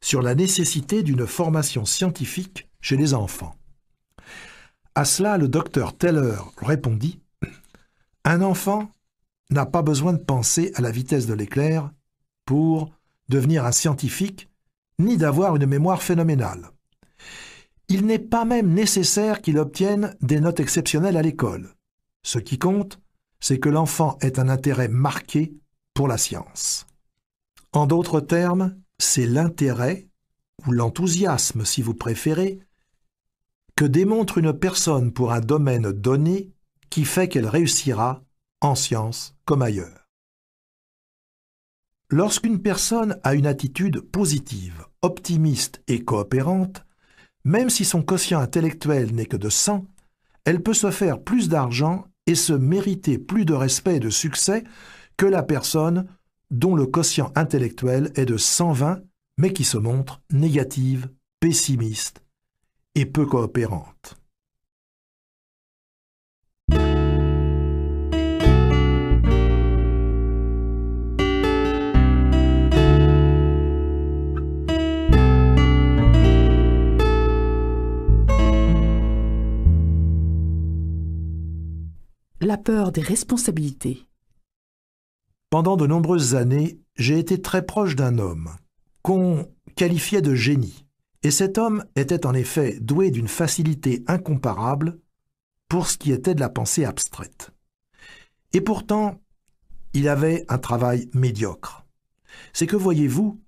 sur la nécessité d'une formation scientifique chez les enfants. À cela, le docteur Teller répondit « Un enfant n'a pas besoin de penser à la vitesse de l'éclair pour devenir un scientifique, ni d'avoir une mémoire phénoménale. Il n'est pas même nécessaire qu'il obtienne des notes exceptionnelles à l'école. Ce qui compte, c'est que l'enfant ait un intérêt marqué pour la science. En d'autres termes, c'est l'intérêt, ou l'enthousiasme si vous préférez, que démontre une personne pour un domaine donné qui fait qu'elle réussira en science comme ailleurs. Lorsqu'une personne a une attitude positive, optimiste et coopérante, même si son quotient intellectuel n'est que de 100, elle peut se faire plus d'argent et se mériter plus de respect et de succès que la personne dont le quotient intellectuel est de 120, mais qui se montre négative, pessimiste et peu coopérante. La peur des responsabilités. Pendant de nombreuses années, j'ai été très proche d'un homme qu'on qualifiait de génie, et cet homme était en effet doué d'une facilité incomparable pour ce qui était de la pensée abstraite. Et pourtant, il avait un travail médiocre. C'est que, voyez-vous,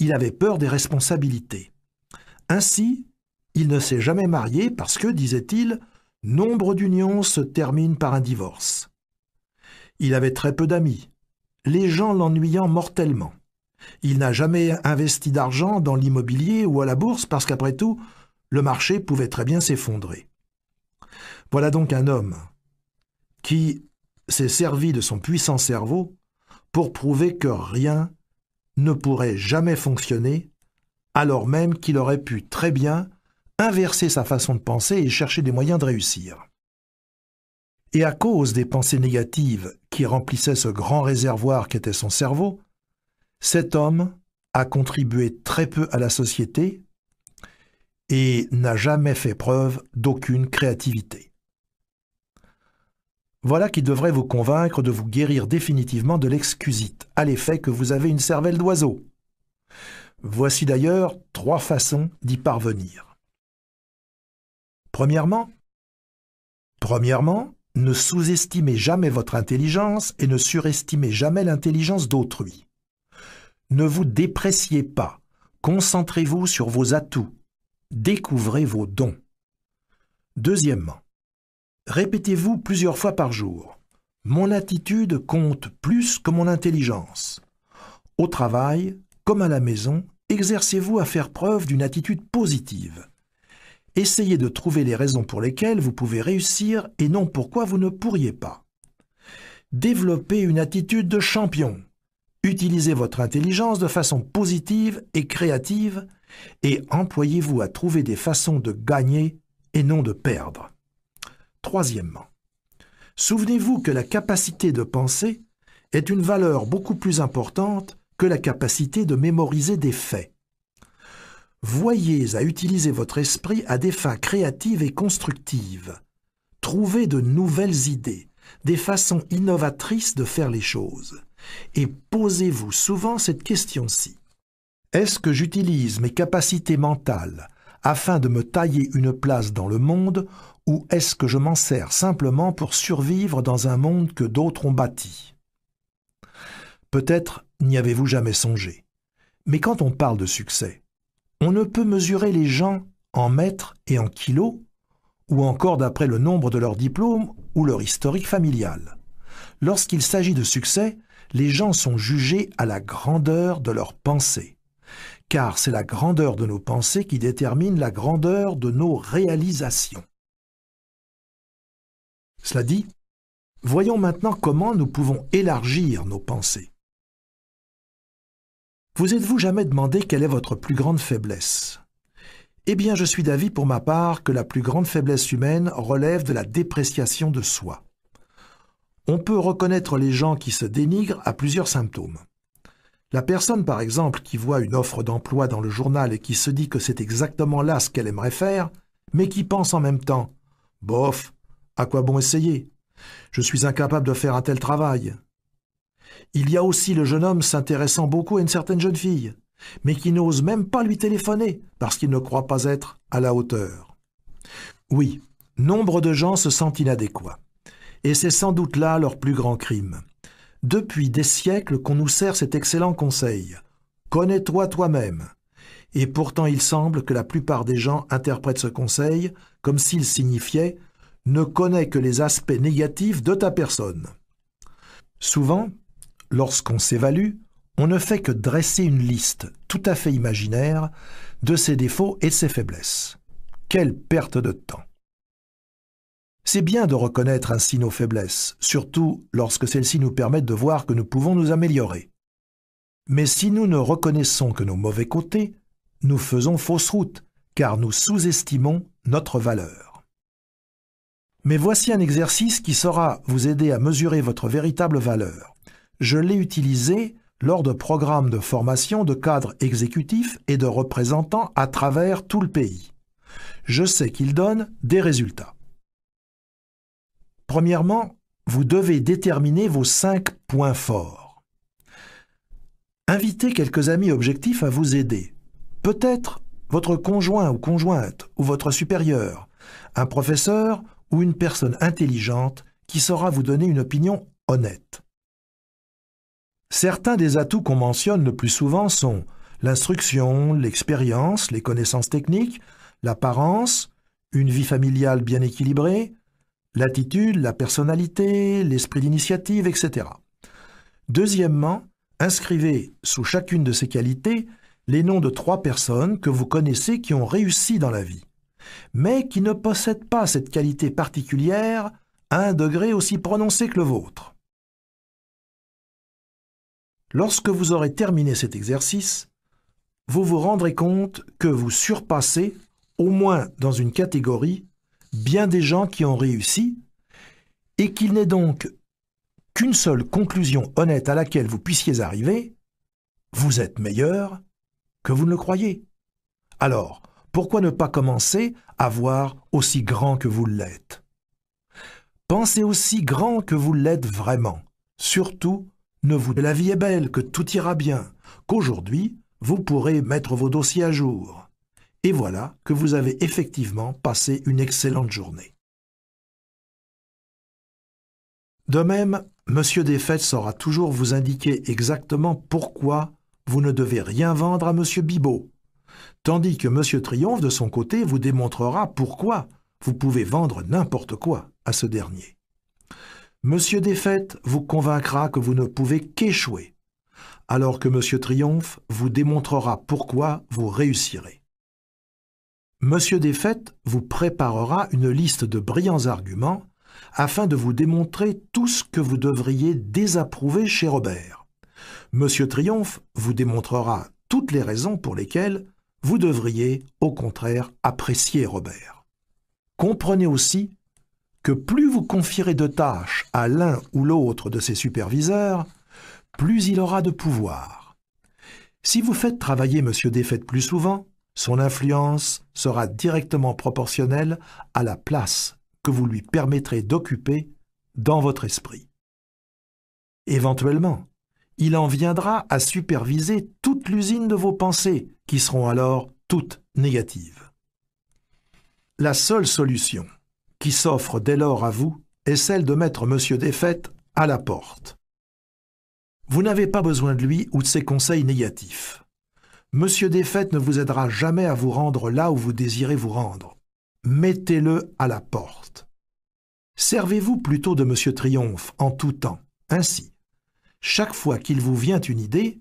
il avait peur des responsabilités. Ainsi, il ne s'est jamais marié parce que, disait-il, nombre d'unions se terminent par un divorce. Il avait très peu d'amis, les gens l'ennuyant mortellement. Il n'a jamais investi d'argent dans l'immobilier ou à la bourse parce qu'après tout, le marché pouvait très bien s'effondrer. Voilà donc un homme qui s'est servi de son puissant cerveau pour prouver que rien ne pourrait jamais fonctionner, alors même qu'il aurait pu très bien inverser sa façon de penser et chercher des moyens de réussir. Et à cause des pensées négatives qui remplissaient ce grand réservoir qu'était son cerveau, cet homme a contribué très peu à la société et n'a jamais fait preuve d'aucune créativité. Voilà qui devrait vous convaincre de vous guérir définitivement de l'excusite à l'effet que vous avez une cervelle d'oiseau. Voici d'ailleurs trois façons d'y parvenir. Premièrement, ne sous-estimez jamais votre intelligence et ne surestimez jamais l'intelligence d'autrui. Ne vous dépréciez pas, concentrez-vous sur vos atouts, découvrez vos dons. Deuxièmement, répétez-vous plusieurs fois par jour. Mon attitude compte plus que mon intelligence. Au travail, comme à la maison, exercez-vous à faire preuve d'une attitude positive. Essayez de trouver les raisons pour lesquelles vous pouvez réussir et non pourquoi vous ne pourriez pas. Développez une attitude de champion. Utilisez votre intelligence de façon positive et créative et employez-vous à trouver des façons de gagner et non de perdre. Troisièmement, souvenez-vous que la capacité de penser est une valeur beaucoup plus importante que la capacité de mémoriser des faits. Voyez à utiliser votre esprit à des fins créatives et constructives. Trouvez de nouvelles idées, des façons innovatrices de faire les choses. Et posez-vous souvent cette question-ci. Est-ce que j'utilise mes capacités mentales afin de me tailler une place dans le monde ou est-ce que je m'en sers simplement pour survivre dans un monde que d'autres ont bâti? Peut-être n'y avez-vous jamais songé. Mais quand on parle de succès, on ne peut mesurer les gens en mètres et en kilos, ou encore d'après le nombre de leurs diplômes ou leur historique familial. Lorsqu'il s'agit de succès, les gens sont jugés à la grandeur de leurs pensées, car c'est la grandeur de nos pensées qui détermine la grandeur de nos réalisations. Cela dit, voyons maintenant comment nous pouvons élargir nos pensées. Vous êtes-vous jamais demandé quelle est votre plus grande faiblesse? Eh bien, je suis d'avis pour ma part que la plus grande faiblesse humaine relève de la dépréciation de soi. On peut reconnaître les gens qui se dénigrent à plusieurs symptômes. La personne, par exemple, qui voit une offre d'emploi dans le journal et qui se dit que c'est exactement là ce qu'elle aimerait faire, mais qui pense en même temps « Bof, à quoi bon essayer? Je suis incapable de faire un tel travail. » Il y a aussi le jeune homme s'intéressant beaucoup à une certaine jeune fille, mais qui n'ose même pas lui téléphoner parce qu'il ne croit pas être à la hauteur. Oui, nombre de gens se sentent inadéquats. Et c'est sans doute là leur plus grand crime. Depuis des siècles qu'on nous sert cet excellent conseil. Connais-toi toi-même. Et pourtant il semble que la plupart des gens interprètent ce conseil comme s'il signifiait « ne connais que les aspects négatifs de ta personne ». Souvent, lorsqu'on s'évalue, on ne fait que dresser une liste tout à fait imaginaire de ses défauts et de ses faiblesses. Quelle perte de temps! C'est bien de reconnaître ainsi nos faiblesses, surtout lorsque celles-ci nous permettent de voir que nous pouvons nous améliorer. Mais si nous ne reconnaissons que nos mauvais côtés, nous faisons fausse route, car nous sous-estimons notre valeur. Mais voici un exercice qui saura vous aider à mesurer votre véritable valeur. Je l'ai utilisé lors de programmes de formation de cadres exécutifs et de représentants à travers tout le pays. Je sais qu'il donne des résultats. Premièrement, vous devez déterminer vos 5 points forts. Invitez quelques amis objectifs à vous aider. Peut-être votre conjoint ou conjointe, ou votre supérieur, un professeur, ou une personne intelligente qui saura vous donner une opinion honnête. Certains des atouts qu'on mentionne le plus souvent sont l'instruction, l'expérience, les connaissances techniques, l'apparence, une vie familiale bien équilibrée, l'attitude, la personnalité, l'esprit d'initiative, etc. Deuxièmement, inscrivez sous chacune de ces qualités les noms de 3 personnes que vous connaissez qui ont réussi dans la vie, mais qui ne possèdent pas cette qualité particulière à un degré aussi prononcé que le vôtre. Lorsque vous aurez terminé cet exercice, vous vous rendrez compte que vous surpassez, au moins dans une catégorie, bien des gens qui ont réussi, et qu'il n'est donc qu'une seule conclusion honnête à laquelle vous puissiez arriver: vous êtes meilleur que vous ne le croyez. Alors, pourquoi ne pas commencer à voir aussi grand que vous l'êtes? Pensez aussi grand que vous l'êtes vraiment. Surtout, ne vous dites que la vie est belle, que tout ira bien, qu'aujourd'hui, vous pourrez mettre vos dossiers à jour. Et voilà que vous avez effectivement passé une excellente journée. De même, M. Desfêtes saura toujours vous indiquer exactement pourquoi vous ne devez rien vendre à M. Bibot, tandis que M. Triomphe, de son côté, vous démontrera pourquoi vous pouvez vendre n'importe quoi à ce dernier. M. Desfêtes vous convaincra que vous ne pouvez qu'échouer, alors que M. Triomphe vous démontrera pourquoi vous réussirez. M. Desfêtes vous préparera une liste de brillants arguments afin de vous démontrer tout ce que vous devriez désapprouver chez Robert. M. Triomphe vous démontrera toutes les raisons pour lesquelles vous devriez, au contraire, apprécier Robert. Comprenez aussi que plus vous confierez de tâches à l'un ou l'autre de ses superviseurs, plus il aura de pouvoir. Si vous faites travailler M. Desfêtes plus souvent, son influence sera directement proportionnelle à la place que vous lui permettrez d'occuper dans votre esprit. Éventuellement, il en viendra à superviser toute l'usine de vos pensées, qui seront alors toutes négatives. La seule solution qui s'offre dès lors à vous est celle de mettre M. Desfêtes à la porte. Vous n'avez pas besoin de lui ou de ses conseils négatifs. M. Desfêtes ne vous aidera jamais à vous rendre là où vous désirez vous rendre. Mettez-le à la porte. Servez-vous plutôt de M. Triomphe en tout temps. Ainsi, chaque fois qu'il vous vient une idée,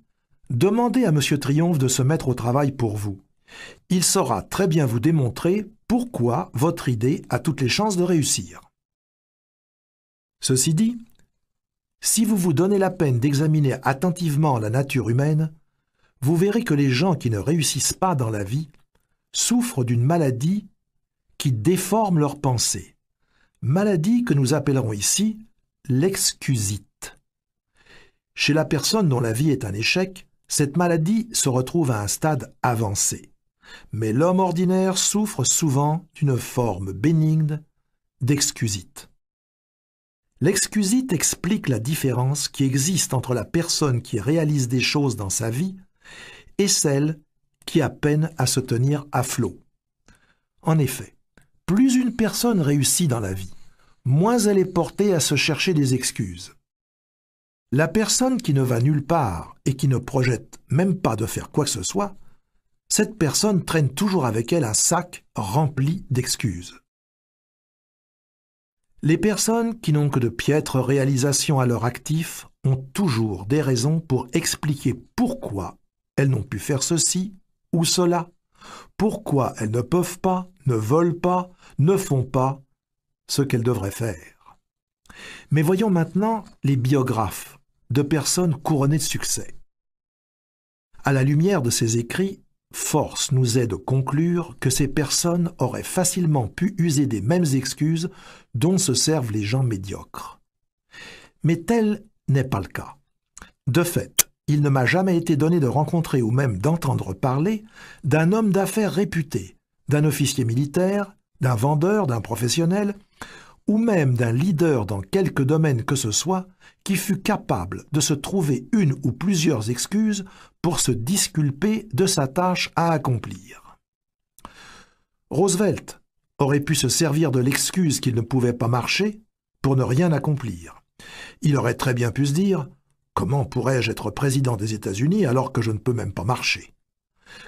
demandez à M. Triomphe de se mettre au travail pour vous. Il saura très bien vous démontrer pourquoi votre idée a toutes les chances de réussir. Ceci dit, si vous vous donnez la peine d'examiner attentivement la nature humaine, vous verrez que les gens qui ne réussissent pas dans la vie souffrent d'une maladie qui déforme leurs pensées, maladie que nous appellerons ici l'excusite. Chez la personne dont la vie est un échec, cette maladie se retrouve à un stade avancé. Mais l'homme ordinaire souffre souvent d'une forme bénigne d'excusite. L'excusite explique la différence qui existe entre la personne qui réalise des choses dans sa vie et celle qui a peine à se tenir à flot. En effet, plus une personne réussit dans la vie, moins elle est portée à se chercher des excuses. La personne qui ne va nulle part et qui ne projette même pas de faire quoi que ce soit, cette personne traîne toujours avec elle un sac rempli d'excuses. Les personnes qui n'ont que de piètres réalisations à leur actif ont toujours des raisons pour expliquer pourquoi elles n'ont pu faire ceci ou cela, pourquoi elles ne peuvent pas, ne veulent pas, ne font pas ce qu'elles devraient faire. Mais voyons maintenant les biographes de personnes couronnées de succès. À la lumière de ces écrits, force nous est de conclure que ces personnes auraient facilement pu user des mêmes excuses dont se servent les gens médiocres. Mais tel n'est pas le cas. De fait, il ne m'a jamais été donné de rencontrer ou même d'entendre parler d'un homme d'affaires réputé, d'un officier militaire, d'un vendeur, d'un professionnel, ou même d'un leader dans quelque domaine que ce soit, qui fut capable de se trouver une ou plusieurs excuses pour se disculper de sa tâche à accomplir. Roosevelt aurait pu se servir de l'excuse qu'il ne pouvait pas marcher pour ne rien accomplir. Il aurait très bien pu se dire « Comment pourrais-je être président des États-Unis alors que je ne peux même pas marcher ?»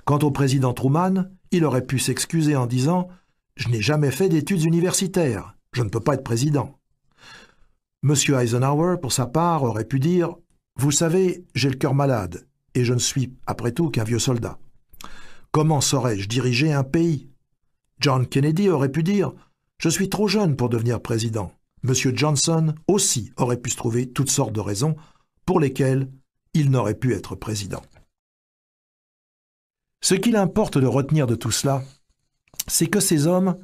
Quant au président Truman, il aurait pu s'excuser en disant « Je n'ai jamais fait d'études universitaires. Je ne peux pas être président. » M. Eisenhower, pour sa part, aurait pu dire « Vous savez, j'ai le cœur malade, et je ne suis, après tout, qu'un vieux soldat. Comment saurais-je diriger un pays ?» John Kennedy aurait pu dire « Je suis trop jeune pour devenir président. » M. Johnson aussi aurait pu se trouver toutes sortes de raisons pour lesquelles il n'aurait pu être président. Ce qu'il importe de retenir de tout cela, c'est que ces hommes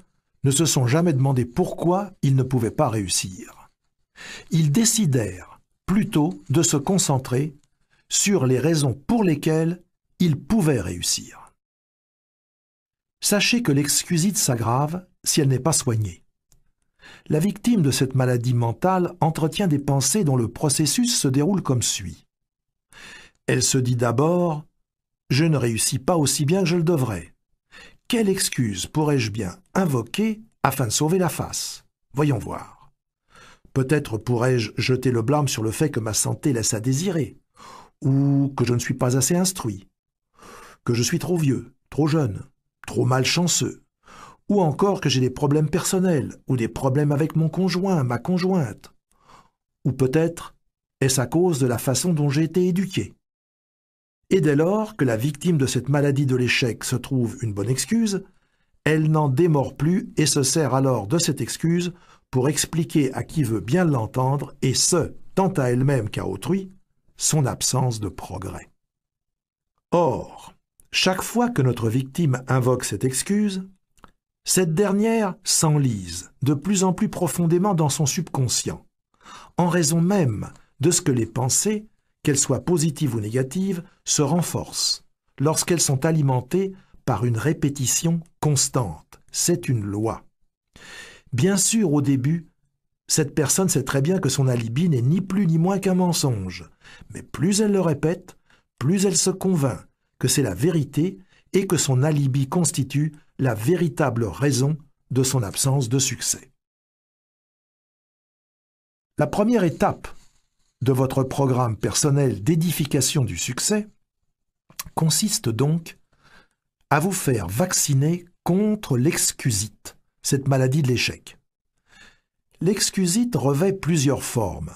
ne se sont jamais demandé pourquoi ils ne pouvaient pas réussir. Ils décidèrent plutôt de se concentrer sur les raisons pour lesquelles ils pouvaient réussir. Sachez que l'excusite s'aggrave si elle n'est pas soignée. La victime de cette maladie mentale entretient des pensées dont le processus se déroule comme suit. Elle se dit d'abord « Je ne réussis pas aussi bien que je le devrais. Quelle excuse pourrais-je bien invoquer afin de sauver la face? Voyons voir. Peut-être pourrais-je jeter le blâme sur le fait que ma santé laisse à désirer, ou que je ne suis pas assez instruit, que je suis trop vieux, trop jeune, trop malchanceux, ou encore que j'ai des problèmes personnels ou des problèmes avec mon conjoint, ma conjointe. Ou peut-être est-ce à cause de la façon dont j'ai été éduqué. » Et dès lors que la victime de cette maladie de l'échec se trouve une bonne excuse, elle n'en démord plus et se sert alors de cette excuse pour expliquer à qui veut bien l'entendre, et ce, tant à elle-même qu'à autrui, son absence de progrès. Or, chaque fois que notre victime invoque cette excuse, cette dernière s'enlise de plus en plus profondément dans son subconscient, en raison même de ce que les pensées, qu'elles soient positives ou négatives, se renforcent lorsqu'elles sont alimentées par une répétition constante. C'est une loi. Bien sûr, au début, cette personne sait très bien que son alibi n'est ni plus ni moins qu'un mensonge, mais plus elle le répète, plus elle se convainc que c'est la vérité et que son alibi constitue la véritable raison de son absence de succès. La première étape de votre programme personnel d'édification du succès consiste donc à vous faire vacciner contre l'excusite, cette maladie de l'échec. L'excusite revêt plusieurs formes,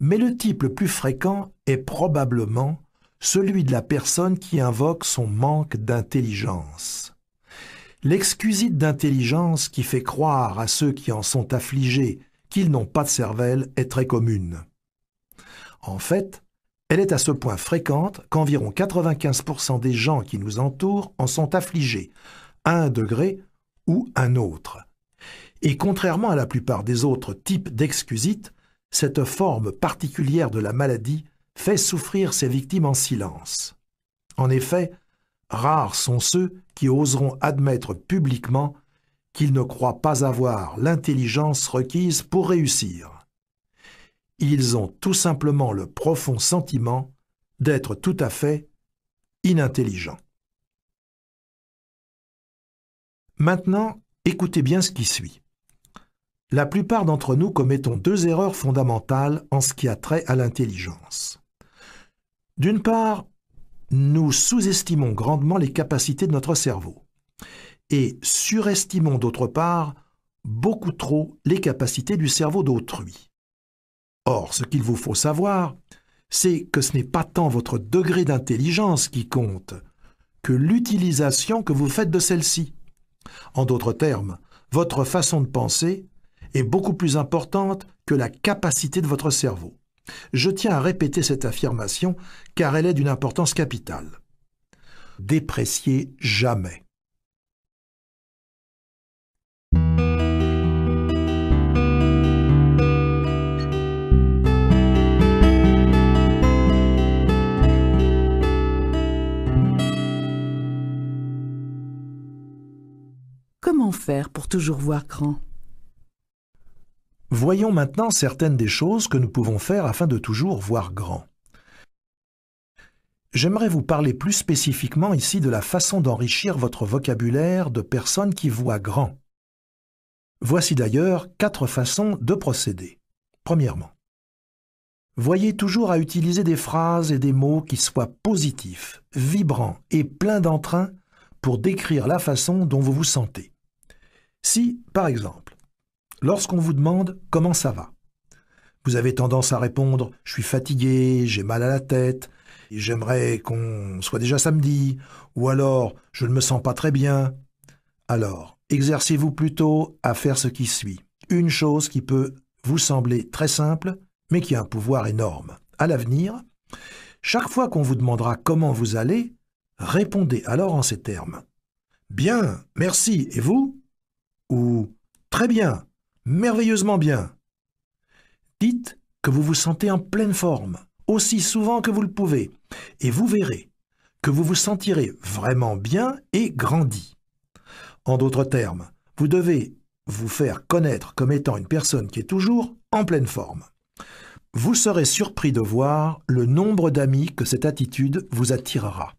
mais le type le plus fréquent est probablement celui de la personne qui invoque son manque d'intelligence. L'excusite d'intelligence qui fait croire à ceux qui en sont affligés qu'ils n'ont pas de cervelle est très commune. En fait, elle est à ce point fréquente qu'environ 95% des gens qui nous entourent en sont affligés, à un degré ou un autre. Et contrairement à la plupart des autres types d'excusites, cette forme particulière de la maladie fait souffrir ses victimes en silence. En effet, rares sont ceux qui oseront admettre publiquement qu'ils ne croient pas avoir l'intelligence requise pour réussir. Ils ont tout simplement le profond sentiment d'être tout à fait inintelligents. Maintenant, écoutez bien ce qui suit. La plupart d'entre nous commettons deux erreurs fondamentales en ce qui a trait à l'intelligence. D'une part, nous sous-estimons grandement les capacités de notre cerveau et surestimons d'autre part beaucoup trop les capacités du cerveau d'autrui. Or, ce qu'il vous faut savoir, c'est que ce n'est pas tant votre degré d'intelligence qui compte, que l'utilisation que vous faites de celle-ci. En d'autres termes, votre façon de penser est beaucoup plus importante que la capacité de votre cerveau. Je tiens à répéter cette affirmation car elle est d'une importance capitale. Dépréciez jamais. Comment faire pour toujours voir grand? Voyons maintenant certaines des choses que nous pouvons faire afin de toujours voir grand. J'aimerais vous parler plus spécifiquement ici de la façon d'enrichir votre vocabulaire de personnes qui voient grand. Voici d'ailleurs 4 façons de procéder. Premièrement, voyez toujours à utiliser des phrases et des mots qui soient positifs, vibrants et pleins d'entrain pour décrire la façon dont vous vous sentez. Si, par exemple, Lorsqu'on vous demande « Comment ça va ?», vous avez tendance à répondre « Je suis fatigué, j'ai mal à la tête, j'aimerais qu'on soit déjà samedi » ou alors « Je ne me sens pas très bien ». Alors, exercez-vous plutôt à faire ce qui suit. Une chose qui peut vous sembler très simple, mais qui a un pouvoir énorme. À l'avenir, chaque fois qu'on vous demandera comment vous allez, répondez alors en ces termes. « Bien, merci, et vous ?» ou « Très bien, merveilleusement bien ». Dites que vous vous sentez en pleine forme, aussi souvent que vous le pouvez, et vous verrez que vous vous sentirez vraiment bien et grandi. En d'autres termes, vous devez vous faire connaître comme étant une personne qui est toujours en pleine forme. Vous serez surpris de voir le nombre d'amis que cette attitude vous attirera.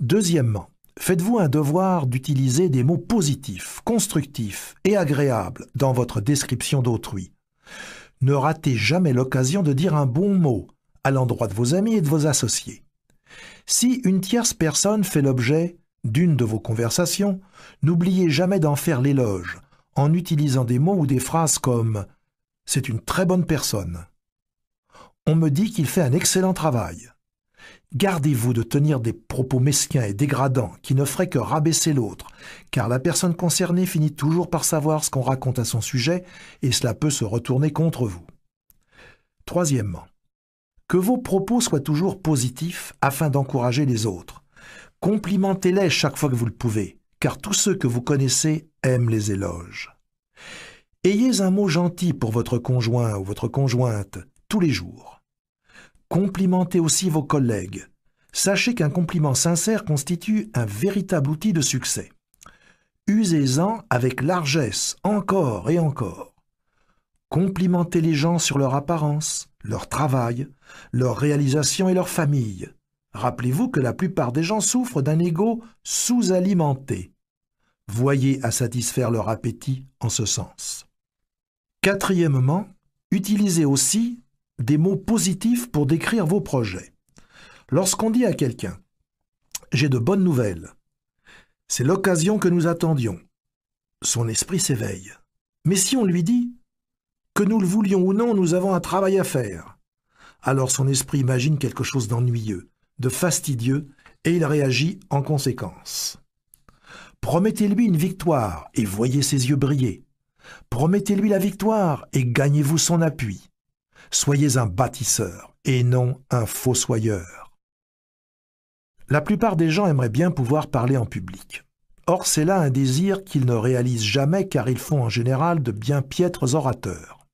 Deuxièmement, faites-vous un devoir d'utiliser des mots positifs, constructifs et agréables dans votre description d'autrui. Ne ratez jamais l'occasion de dire un bon mot à l'endroit de vos amis et de vos associés. Si une tierce personne fait l'objet d'une de vos conversations, n'oubliez jamais d'en faire l'éloge en utilisant des mots ou des phrases comme « C'est une très bonne personne »,« On me dit qu'il fait un excellent travail », gardez-vous de tenir des propos mesquins et dégradants qui ne feraient que rabaisser l'autre, car la personne concernée finit toujours par savoir ce qu'on raconte à son sujet et cela peut se retourner contre vous. Troisièmement, que vos propos soient toujours positifs afin d'encourager les autres. Complimentez-les chaque fois que vous le pouvez, car tous ceux que vous connaissez aiment les éloges. Ayez un mot gentil pour votre conjoint ou votre conjointe tous les jours. Complimentez aussi vos collègues. Sachez qu'un compliment sincère constitue un véritable outil de succès. Usez-en avec largesse, encore et encore. Complimentez les gens sur leur apparence, leur travail, leur réalisation et leur famille. Rappelez-vous que la plupart des gens souffrent d'un ego sous-alimenté. Voyez à satisfaire leur appétit en ce sens. Quatrièmement, utilisez aussi des mots positifs pour décrire vos projets. Lorsqu'on dit à quelqu'un « J'ai de bonnes nouvelles », « C'est l'occasion que nous attendions », son esprit s'éveille. Mais si on lui dit « Que nous le voulions ou non, nous avons un travail à faire », alors son esprit imagine quelque chose d'ennuyeux, de fastidieux, et il réagit en conséquence. Promettez-lui une victoire et voyez ses yeux briller. Promettez-lui la victoire et gagnez-vous son appui. Soyez un bâtisseur et non un fossoyeur. La plupart des gens aimeraient bien pouvoir parler en public. Or, c'est là un désir qu'ils ne réalisent jamais car ils font en général de bien piètres orateurs.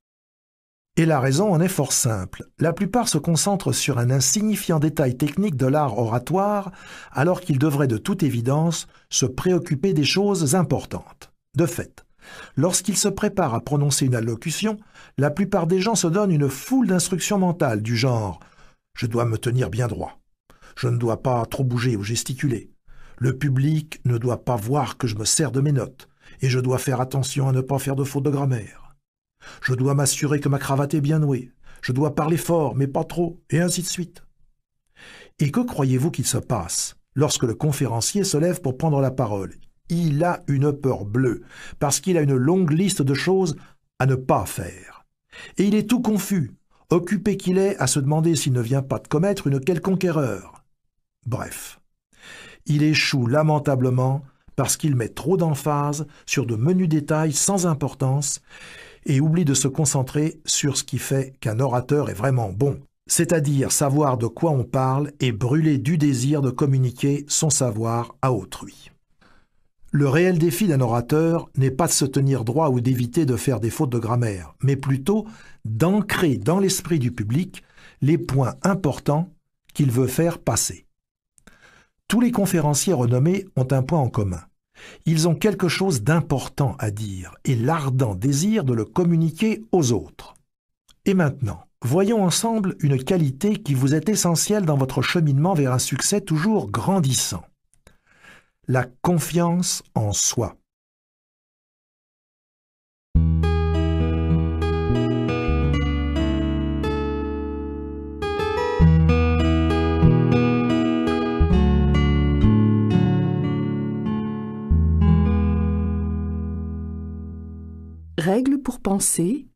Et la raison en est fort simple. La plupart se concentrent sur un insignifiant détail technique de l'art oratoire alors qu'ils devraient de toute évidence se préoccuper des choses importantes. De fait, lorsqu'ils se préparent à prononcer une allocution, la plupart des gens se donnent une foule d'instructions mentales du genre « Je dois me tenir bien droit. Je ne dois pas trop bouger ou gesticuler. Le public ne doit pas voir que je me sers de mes notes et je dois faire attention à ne pas faire de fautes de grammaire. Je dois m'assurer que ma cravate est bien nouée. Je dois parler fort, mais pas trop, et ainsi de suite. » Et que croyez-vous qu'il se passe lorsque le conférencier se lève pour prendre la parole ? Il a une peur bleue, parce qu'il a une longue liste de choses à ne pas faire. Et il est tout confus, occupé qu'il est à se demander s'il ne vient pas de commettre une quelconque erreur. Bref, il échoue lamentablement parce qu'il met trop d'emphase sur de menus détails sans importance et oublie de se concentrer sur ce qui fait qu'un orateur est vraiment bon, c'est-à-dire savoir de quoi on parle et brûler du désir de communiquer son savoir à autrui. Le réel défi d'un orateur n'est pas de se tenir droit ou d'éviter de faire des fautes de grammaire, mais plutôt d'ancrer dans l'esprit du public les points importants qu'il veut faire passer. Tous les conférenciers renommés ont un point en commun. Ils ont quelque chose d'important à dire et l'ardent désir de le communiquer aux autres. Et maintenant, voyons ensemble une qualité qui vous est essentielle dans votre cheminement vers un succès toujours grandissant. La confiance en soi. penser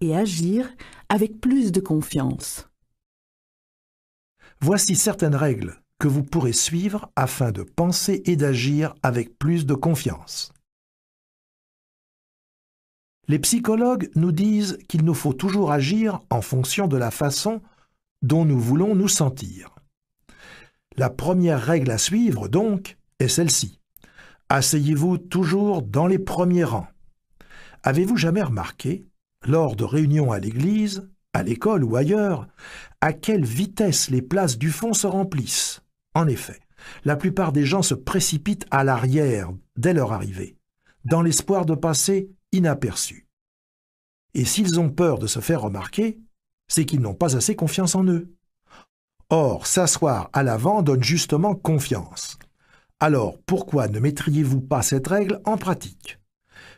et agir avec plus de confiance. Voici certaines règles que vous pourrez suivre afin de penser et d'agir avec plus de confiance. Les psychologues nous disent qu'il nous faut toujours agir en fonction de la façon dont nous voulons nous sentir. La première règle à suivre, donc, est celle-ci. Asseyez-vous toujours dans les premiers rangs. Avez-vous jamais remarqué, lors de réunions à l'église, à l'école ou ailleurs, à quelle vitesse les places du fond se remplissent? En effet, la plupart des gens se précipitent à l'arrière dès leur arrivée, dans l'espoir de passer inaperçus. Et s'ils ont peur de se faire remarquer, c'est qu'ils n'ont pas assez confiance en eux. Or, s'asseoir à l'avant donne justement confiance. Alors, pourquoi ne mettriez-vous pas cette règle en pratique?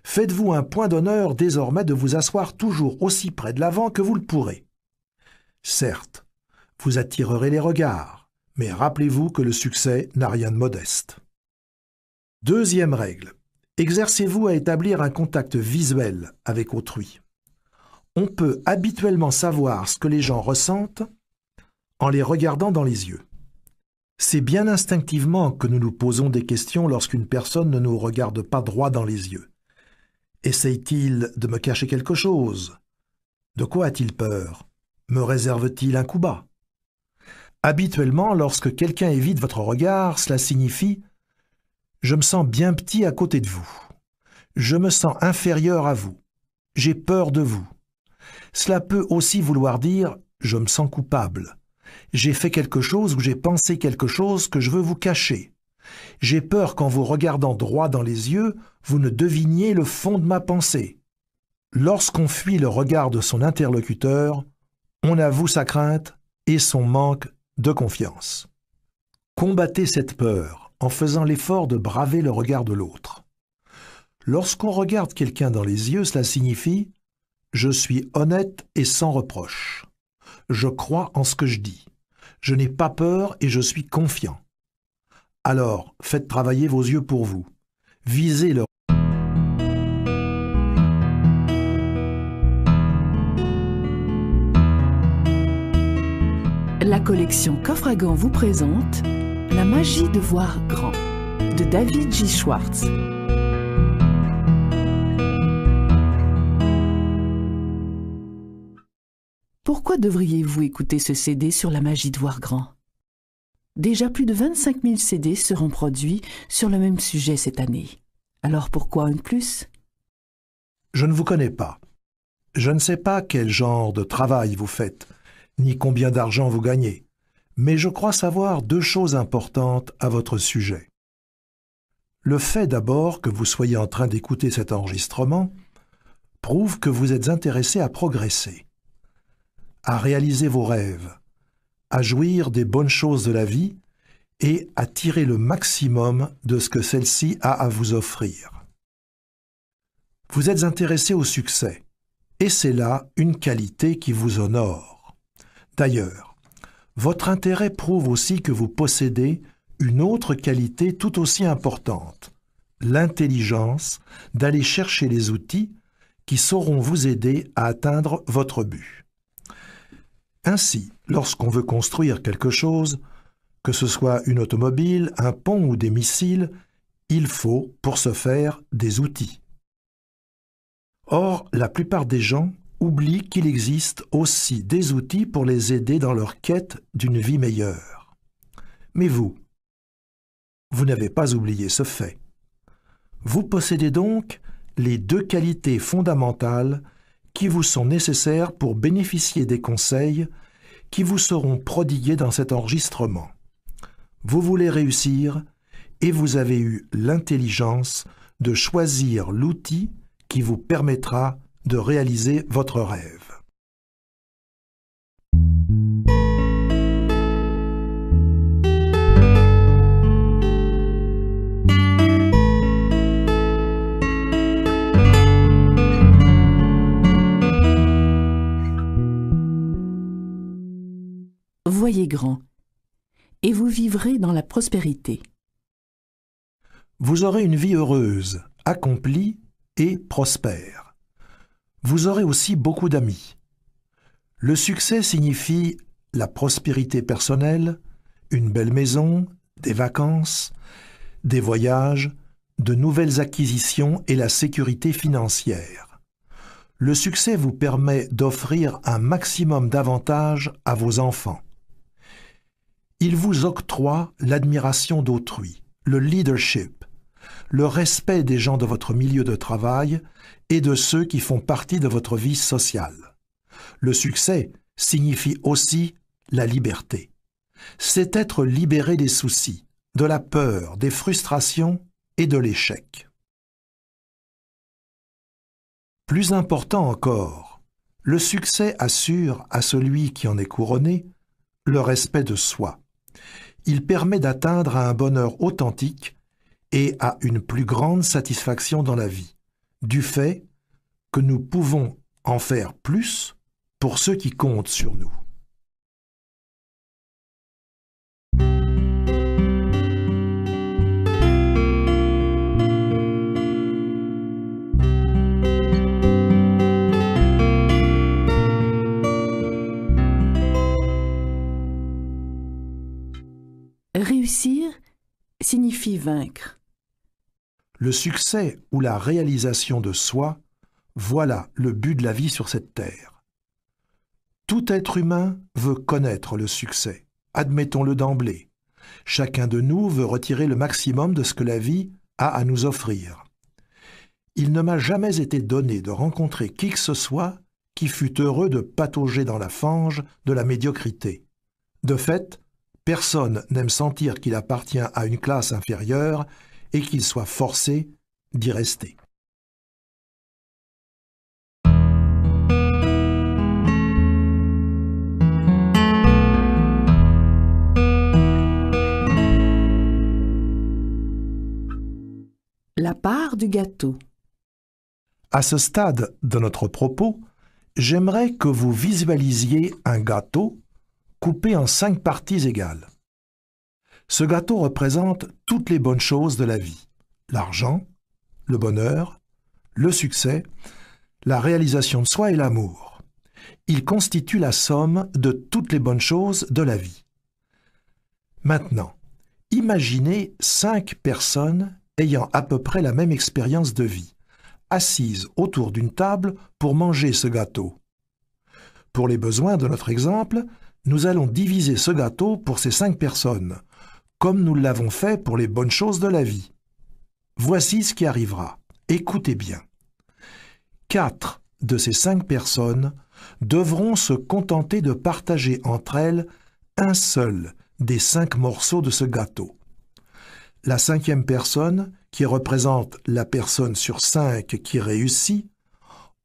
Faites-vous un point d'honneur désormais de vous asseoir toujours aussi près de l'avant que vous le pourrez. Certes, vous attirerez les regards, mais rappelez-vous que le succès n'a rien de modeste. Deuxième règle. Exercez-vous à établir un contact visuel avec autrui. On peut habituellement savoir ce que les gens ressentent en les regardant dans les yeux. C'est bien instinctivement que nous nous posons des questions lorsqu'une personne ne nous regarde pas droit dans les yeux. Essaye-t-il de me cacher quelque chose? De quoi a-t-il peur? Me réserve-t-il un coup bas? Habituellement, lorsque quelqu'un évite votre regard, cela signifie « Je me sens bien petit à côté de vous. Je me sens inférieur à vous. J'ai peur de vous. » Cela peut aussi vouloir dire « Je me sens coupable. J'ai fait quelque chose ou j'ai pensé quelque chose que je veux vous cacher. » J'ai peur qu'en vous regardant droit dans les yeux, vous ne deviniez le fond de ma pensée. Lorsqu'on fuit le regard de son interlocuteur, on avoue sa crainte et son manque de confiance. Combattez cette peur en faisant l'effort de braver le regard de l'autre. Lorsqu'on regarde quelqu'un dans les yeux, cela signifie « Je suis honnête et sans reproche. Je crois en ce que je dis. Je n'ai pas peur et je suis confiant. » Alors, faites travailler vos yeux pour vous. Visez leur... La collection Coffragant vous présente La magie de voir grand, de David G. Schwartz. Pourquoi devriez-vous écouter ce CD sur la magie de voir grand? Déjà plus de 25 000 CD seront produits sur le même sujet cette année. Alors pourquoi un de plus? Je ne vous connais pas. Je ne sais pas quel genre de travail vous faites, ni combien d'argent vous gagnez, mais je crois savoir deux choses importantes à votre sujet. Le fait d'abord que vous soyez en train d'écouter cet enregistrement prouve que vous êtes intéressé à progresser, à réaliser vos rêves, à jouir des bonnes choses de la vie et à tirer le maximum de ce que celle-ci a à vous offrir. Vous êtes intéressé au succès, et c'est là une qualité qui vous honore. D'ailleurs, votre intérêt prouve aussi que vous possédez une autre qualité tout aussi importante, l'intelligence d'aller chercher les outils qui sauront vous aider à atteindre votre but. Ainsi, lorsqu'on veut construire quelque chose, que ce soit une automobile, un pont ou des missiles, il faut, pour ce faire, des outils. Or, la plupart des gens oublient qu'il existe aussi des outils pour les aider dans leur quête d'une vie meilleure. Mais vous, vous n'avez pas oublié ce fait. Vous possédez donc les deux qualités fondamentales qui vous sont nécessaires pour bénéficier des conseils qui vous seront prodigués dans cet enregistrement. Vous voulez réussir et vous avez eu l'intelligence de choisir l'outil qui vous permettra de réaliser votre rêve. Soyez grand, et vous vivrez dans la prospérité. Vous aurez une vie heureuse, accomplie et prospère. vous aurez aussi beaucoup d'amis. Le succès signifie la prospérité personnelle, une belle maison, des vacances, des voyages, de nouvelles acquisitions et la sécurité financière. Le succès vous permet d'offrir un maximum d'avantages à vos enfants. Il vous octroie l'admiration d'autrui, le leadership, le respect des gens de votre milieu de travail et de ceux qui font partie de votre vie sociale. Le succès signifie aussi la liberté. C'est être libéré des soucis, de la peur, des frustrations et de l'échec. Plus important encore, le succès assure à celui qui en est couronné le respect de soi. Il permet d'atteindre à un bonheur authentique et à une plus grande satisfaction dans la vie, du fait que nous pouvons en faire plus pour ceux qui comptent sur nous. Réussir signifie vaincre. Le succès ou la réalisation de soi, voilà le but de la vie sur cette terre. Tout être humain veut connaître le succès, admettons-le d'emblée. Chacun de nous veut retirer le maximum de ce que la vie a à nous offrir. Il ne m'a jamais été donné de rencontrer qui que ce soit qui fût heureux de patauger dans la fange de la médiocrité. De fait, personne n'aime sentir qu'il appartient à une classe inférieure et qu'il soit forcé d'y rester. La part du gâteau. À ce stade de notre propos, j'aimerais que vous visualisiez un gâteau coupé en 5 parties égales. Ce gâteau représente toutes les bonnes choses de la vie. L'argent, le bonheur, le succès, la réalisation de soi et l'amour. Il constitue la somme de toutes les bonnes choses de la vie. Maintenant, imaginez 5 personnes ayant à peu près la même expérience de vie, assises autour d'une table pour manger ce gâteau. Pour les besoins de notre exemple, nous allons diviser ce gâteau pour ces 5 personnes, comme nous l'avons fait pour les bonnes choses de la vie. Voici ce qui arrivera. Écoutez bien. 4 de ces 5 personnes devront se contenter de partager entre elles un seul des 5 morceaux de ce gâteau. La 5e personne, qui représente la personne sur 5 qui réussit,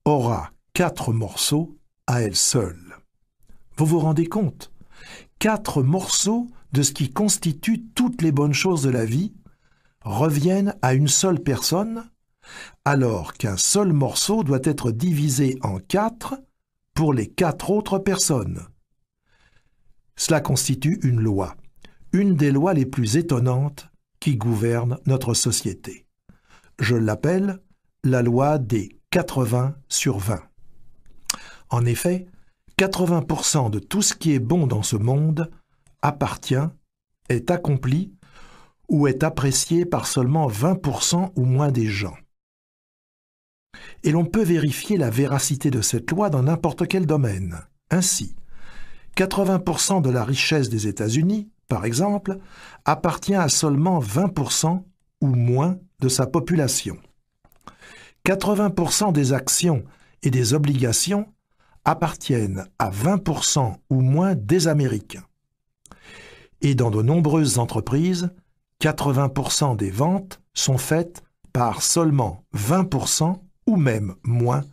aura 4 morceaux à elle seule. Vous vous rendez compte? 4 morceaux de ce qui constitue toutes les bonnes choses de la vie reviennent à une seule personne, alors qu'un seul morceau doit être divisé en 4 pour les 4 autres personnes. Cela constitue une loi, une des lois les plus étonnantes qui gouverne notre société. Je l'appelle la loi des 80 sur 20. En effet, 80% de tout ce qui est bon dans ce monde appartient, est accompli ou est apprécié par seulement 20% ou moins des gens. Et l'on peut vérifier la véracité de cette loi dans n'importe quel domaine. Ainsi, 80% de la richesse des États-Unis, par exemple, appartient à seulement 20% ou moins de sa population. 80% des actions et des obligations appartiennent à 20% ou moins des Américains. Et dans de nombreuses entreprises, 80% des ventes sont faites par seulement 20% ou même moins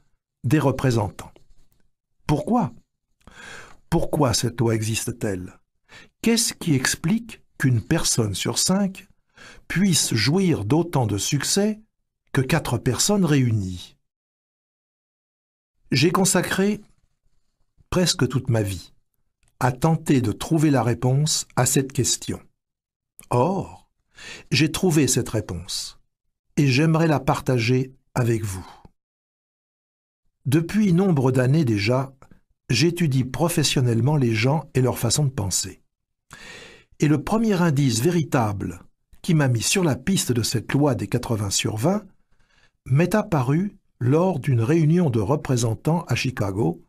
des représentants. Pourquoi? Pourquoi cette loi existe-t-elle? Qu'est-ce qui explique qu'une personne sur 5 puisse jouir d'autant de succès que 4 personnes réunies? J'ai consacré presque toute ma vie à tenter de trouver la réponse à cette question. Or, j'ai trouvé cette réponse et j'aimerais la partager avec vous. Depuis nombre d'années déjà, j'étudie professionnellement les gens et leur façon de penser. Et le premier indice véritable qui m'a mis sur la piste de cette loi des 80/20 m'est apparu lors d'une réunion de représentants à Chicago,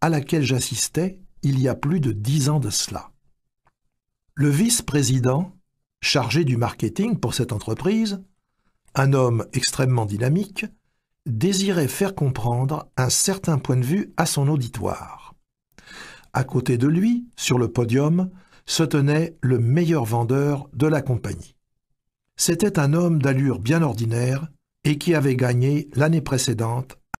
à laquelle j'assistais il y a plus de 10 ans de cela. Le vice-président, chargé du marketing pour cette entreprise, un homme extrêmement dynamique, désirait faire comprendre un certain point de vue à son auditoire. À côté de lui, sur le podium, se tenait le meilleur vendeur de la compagnie. C'était un homme d'allure bien ordinaire et qui avait gagné l'année précédente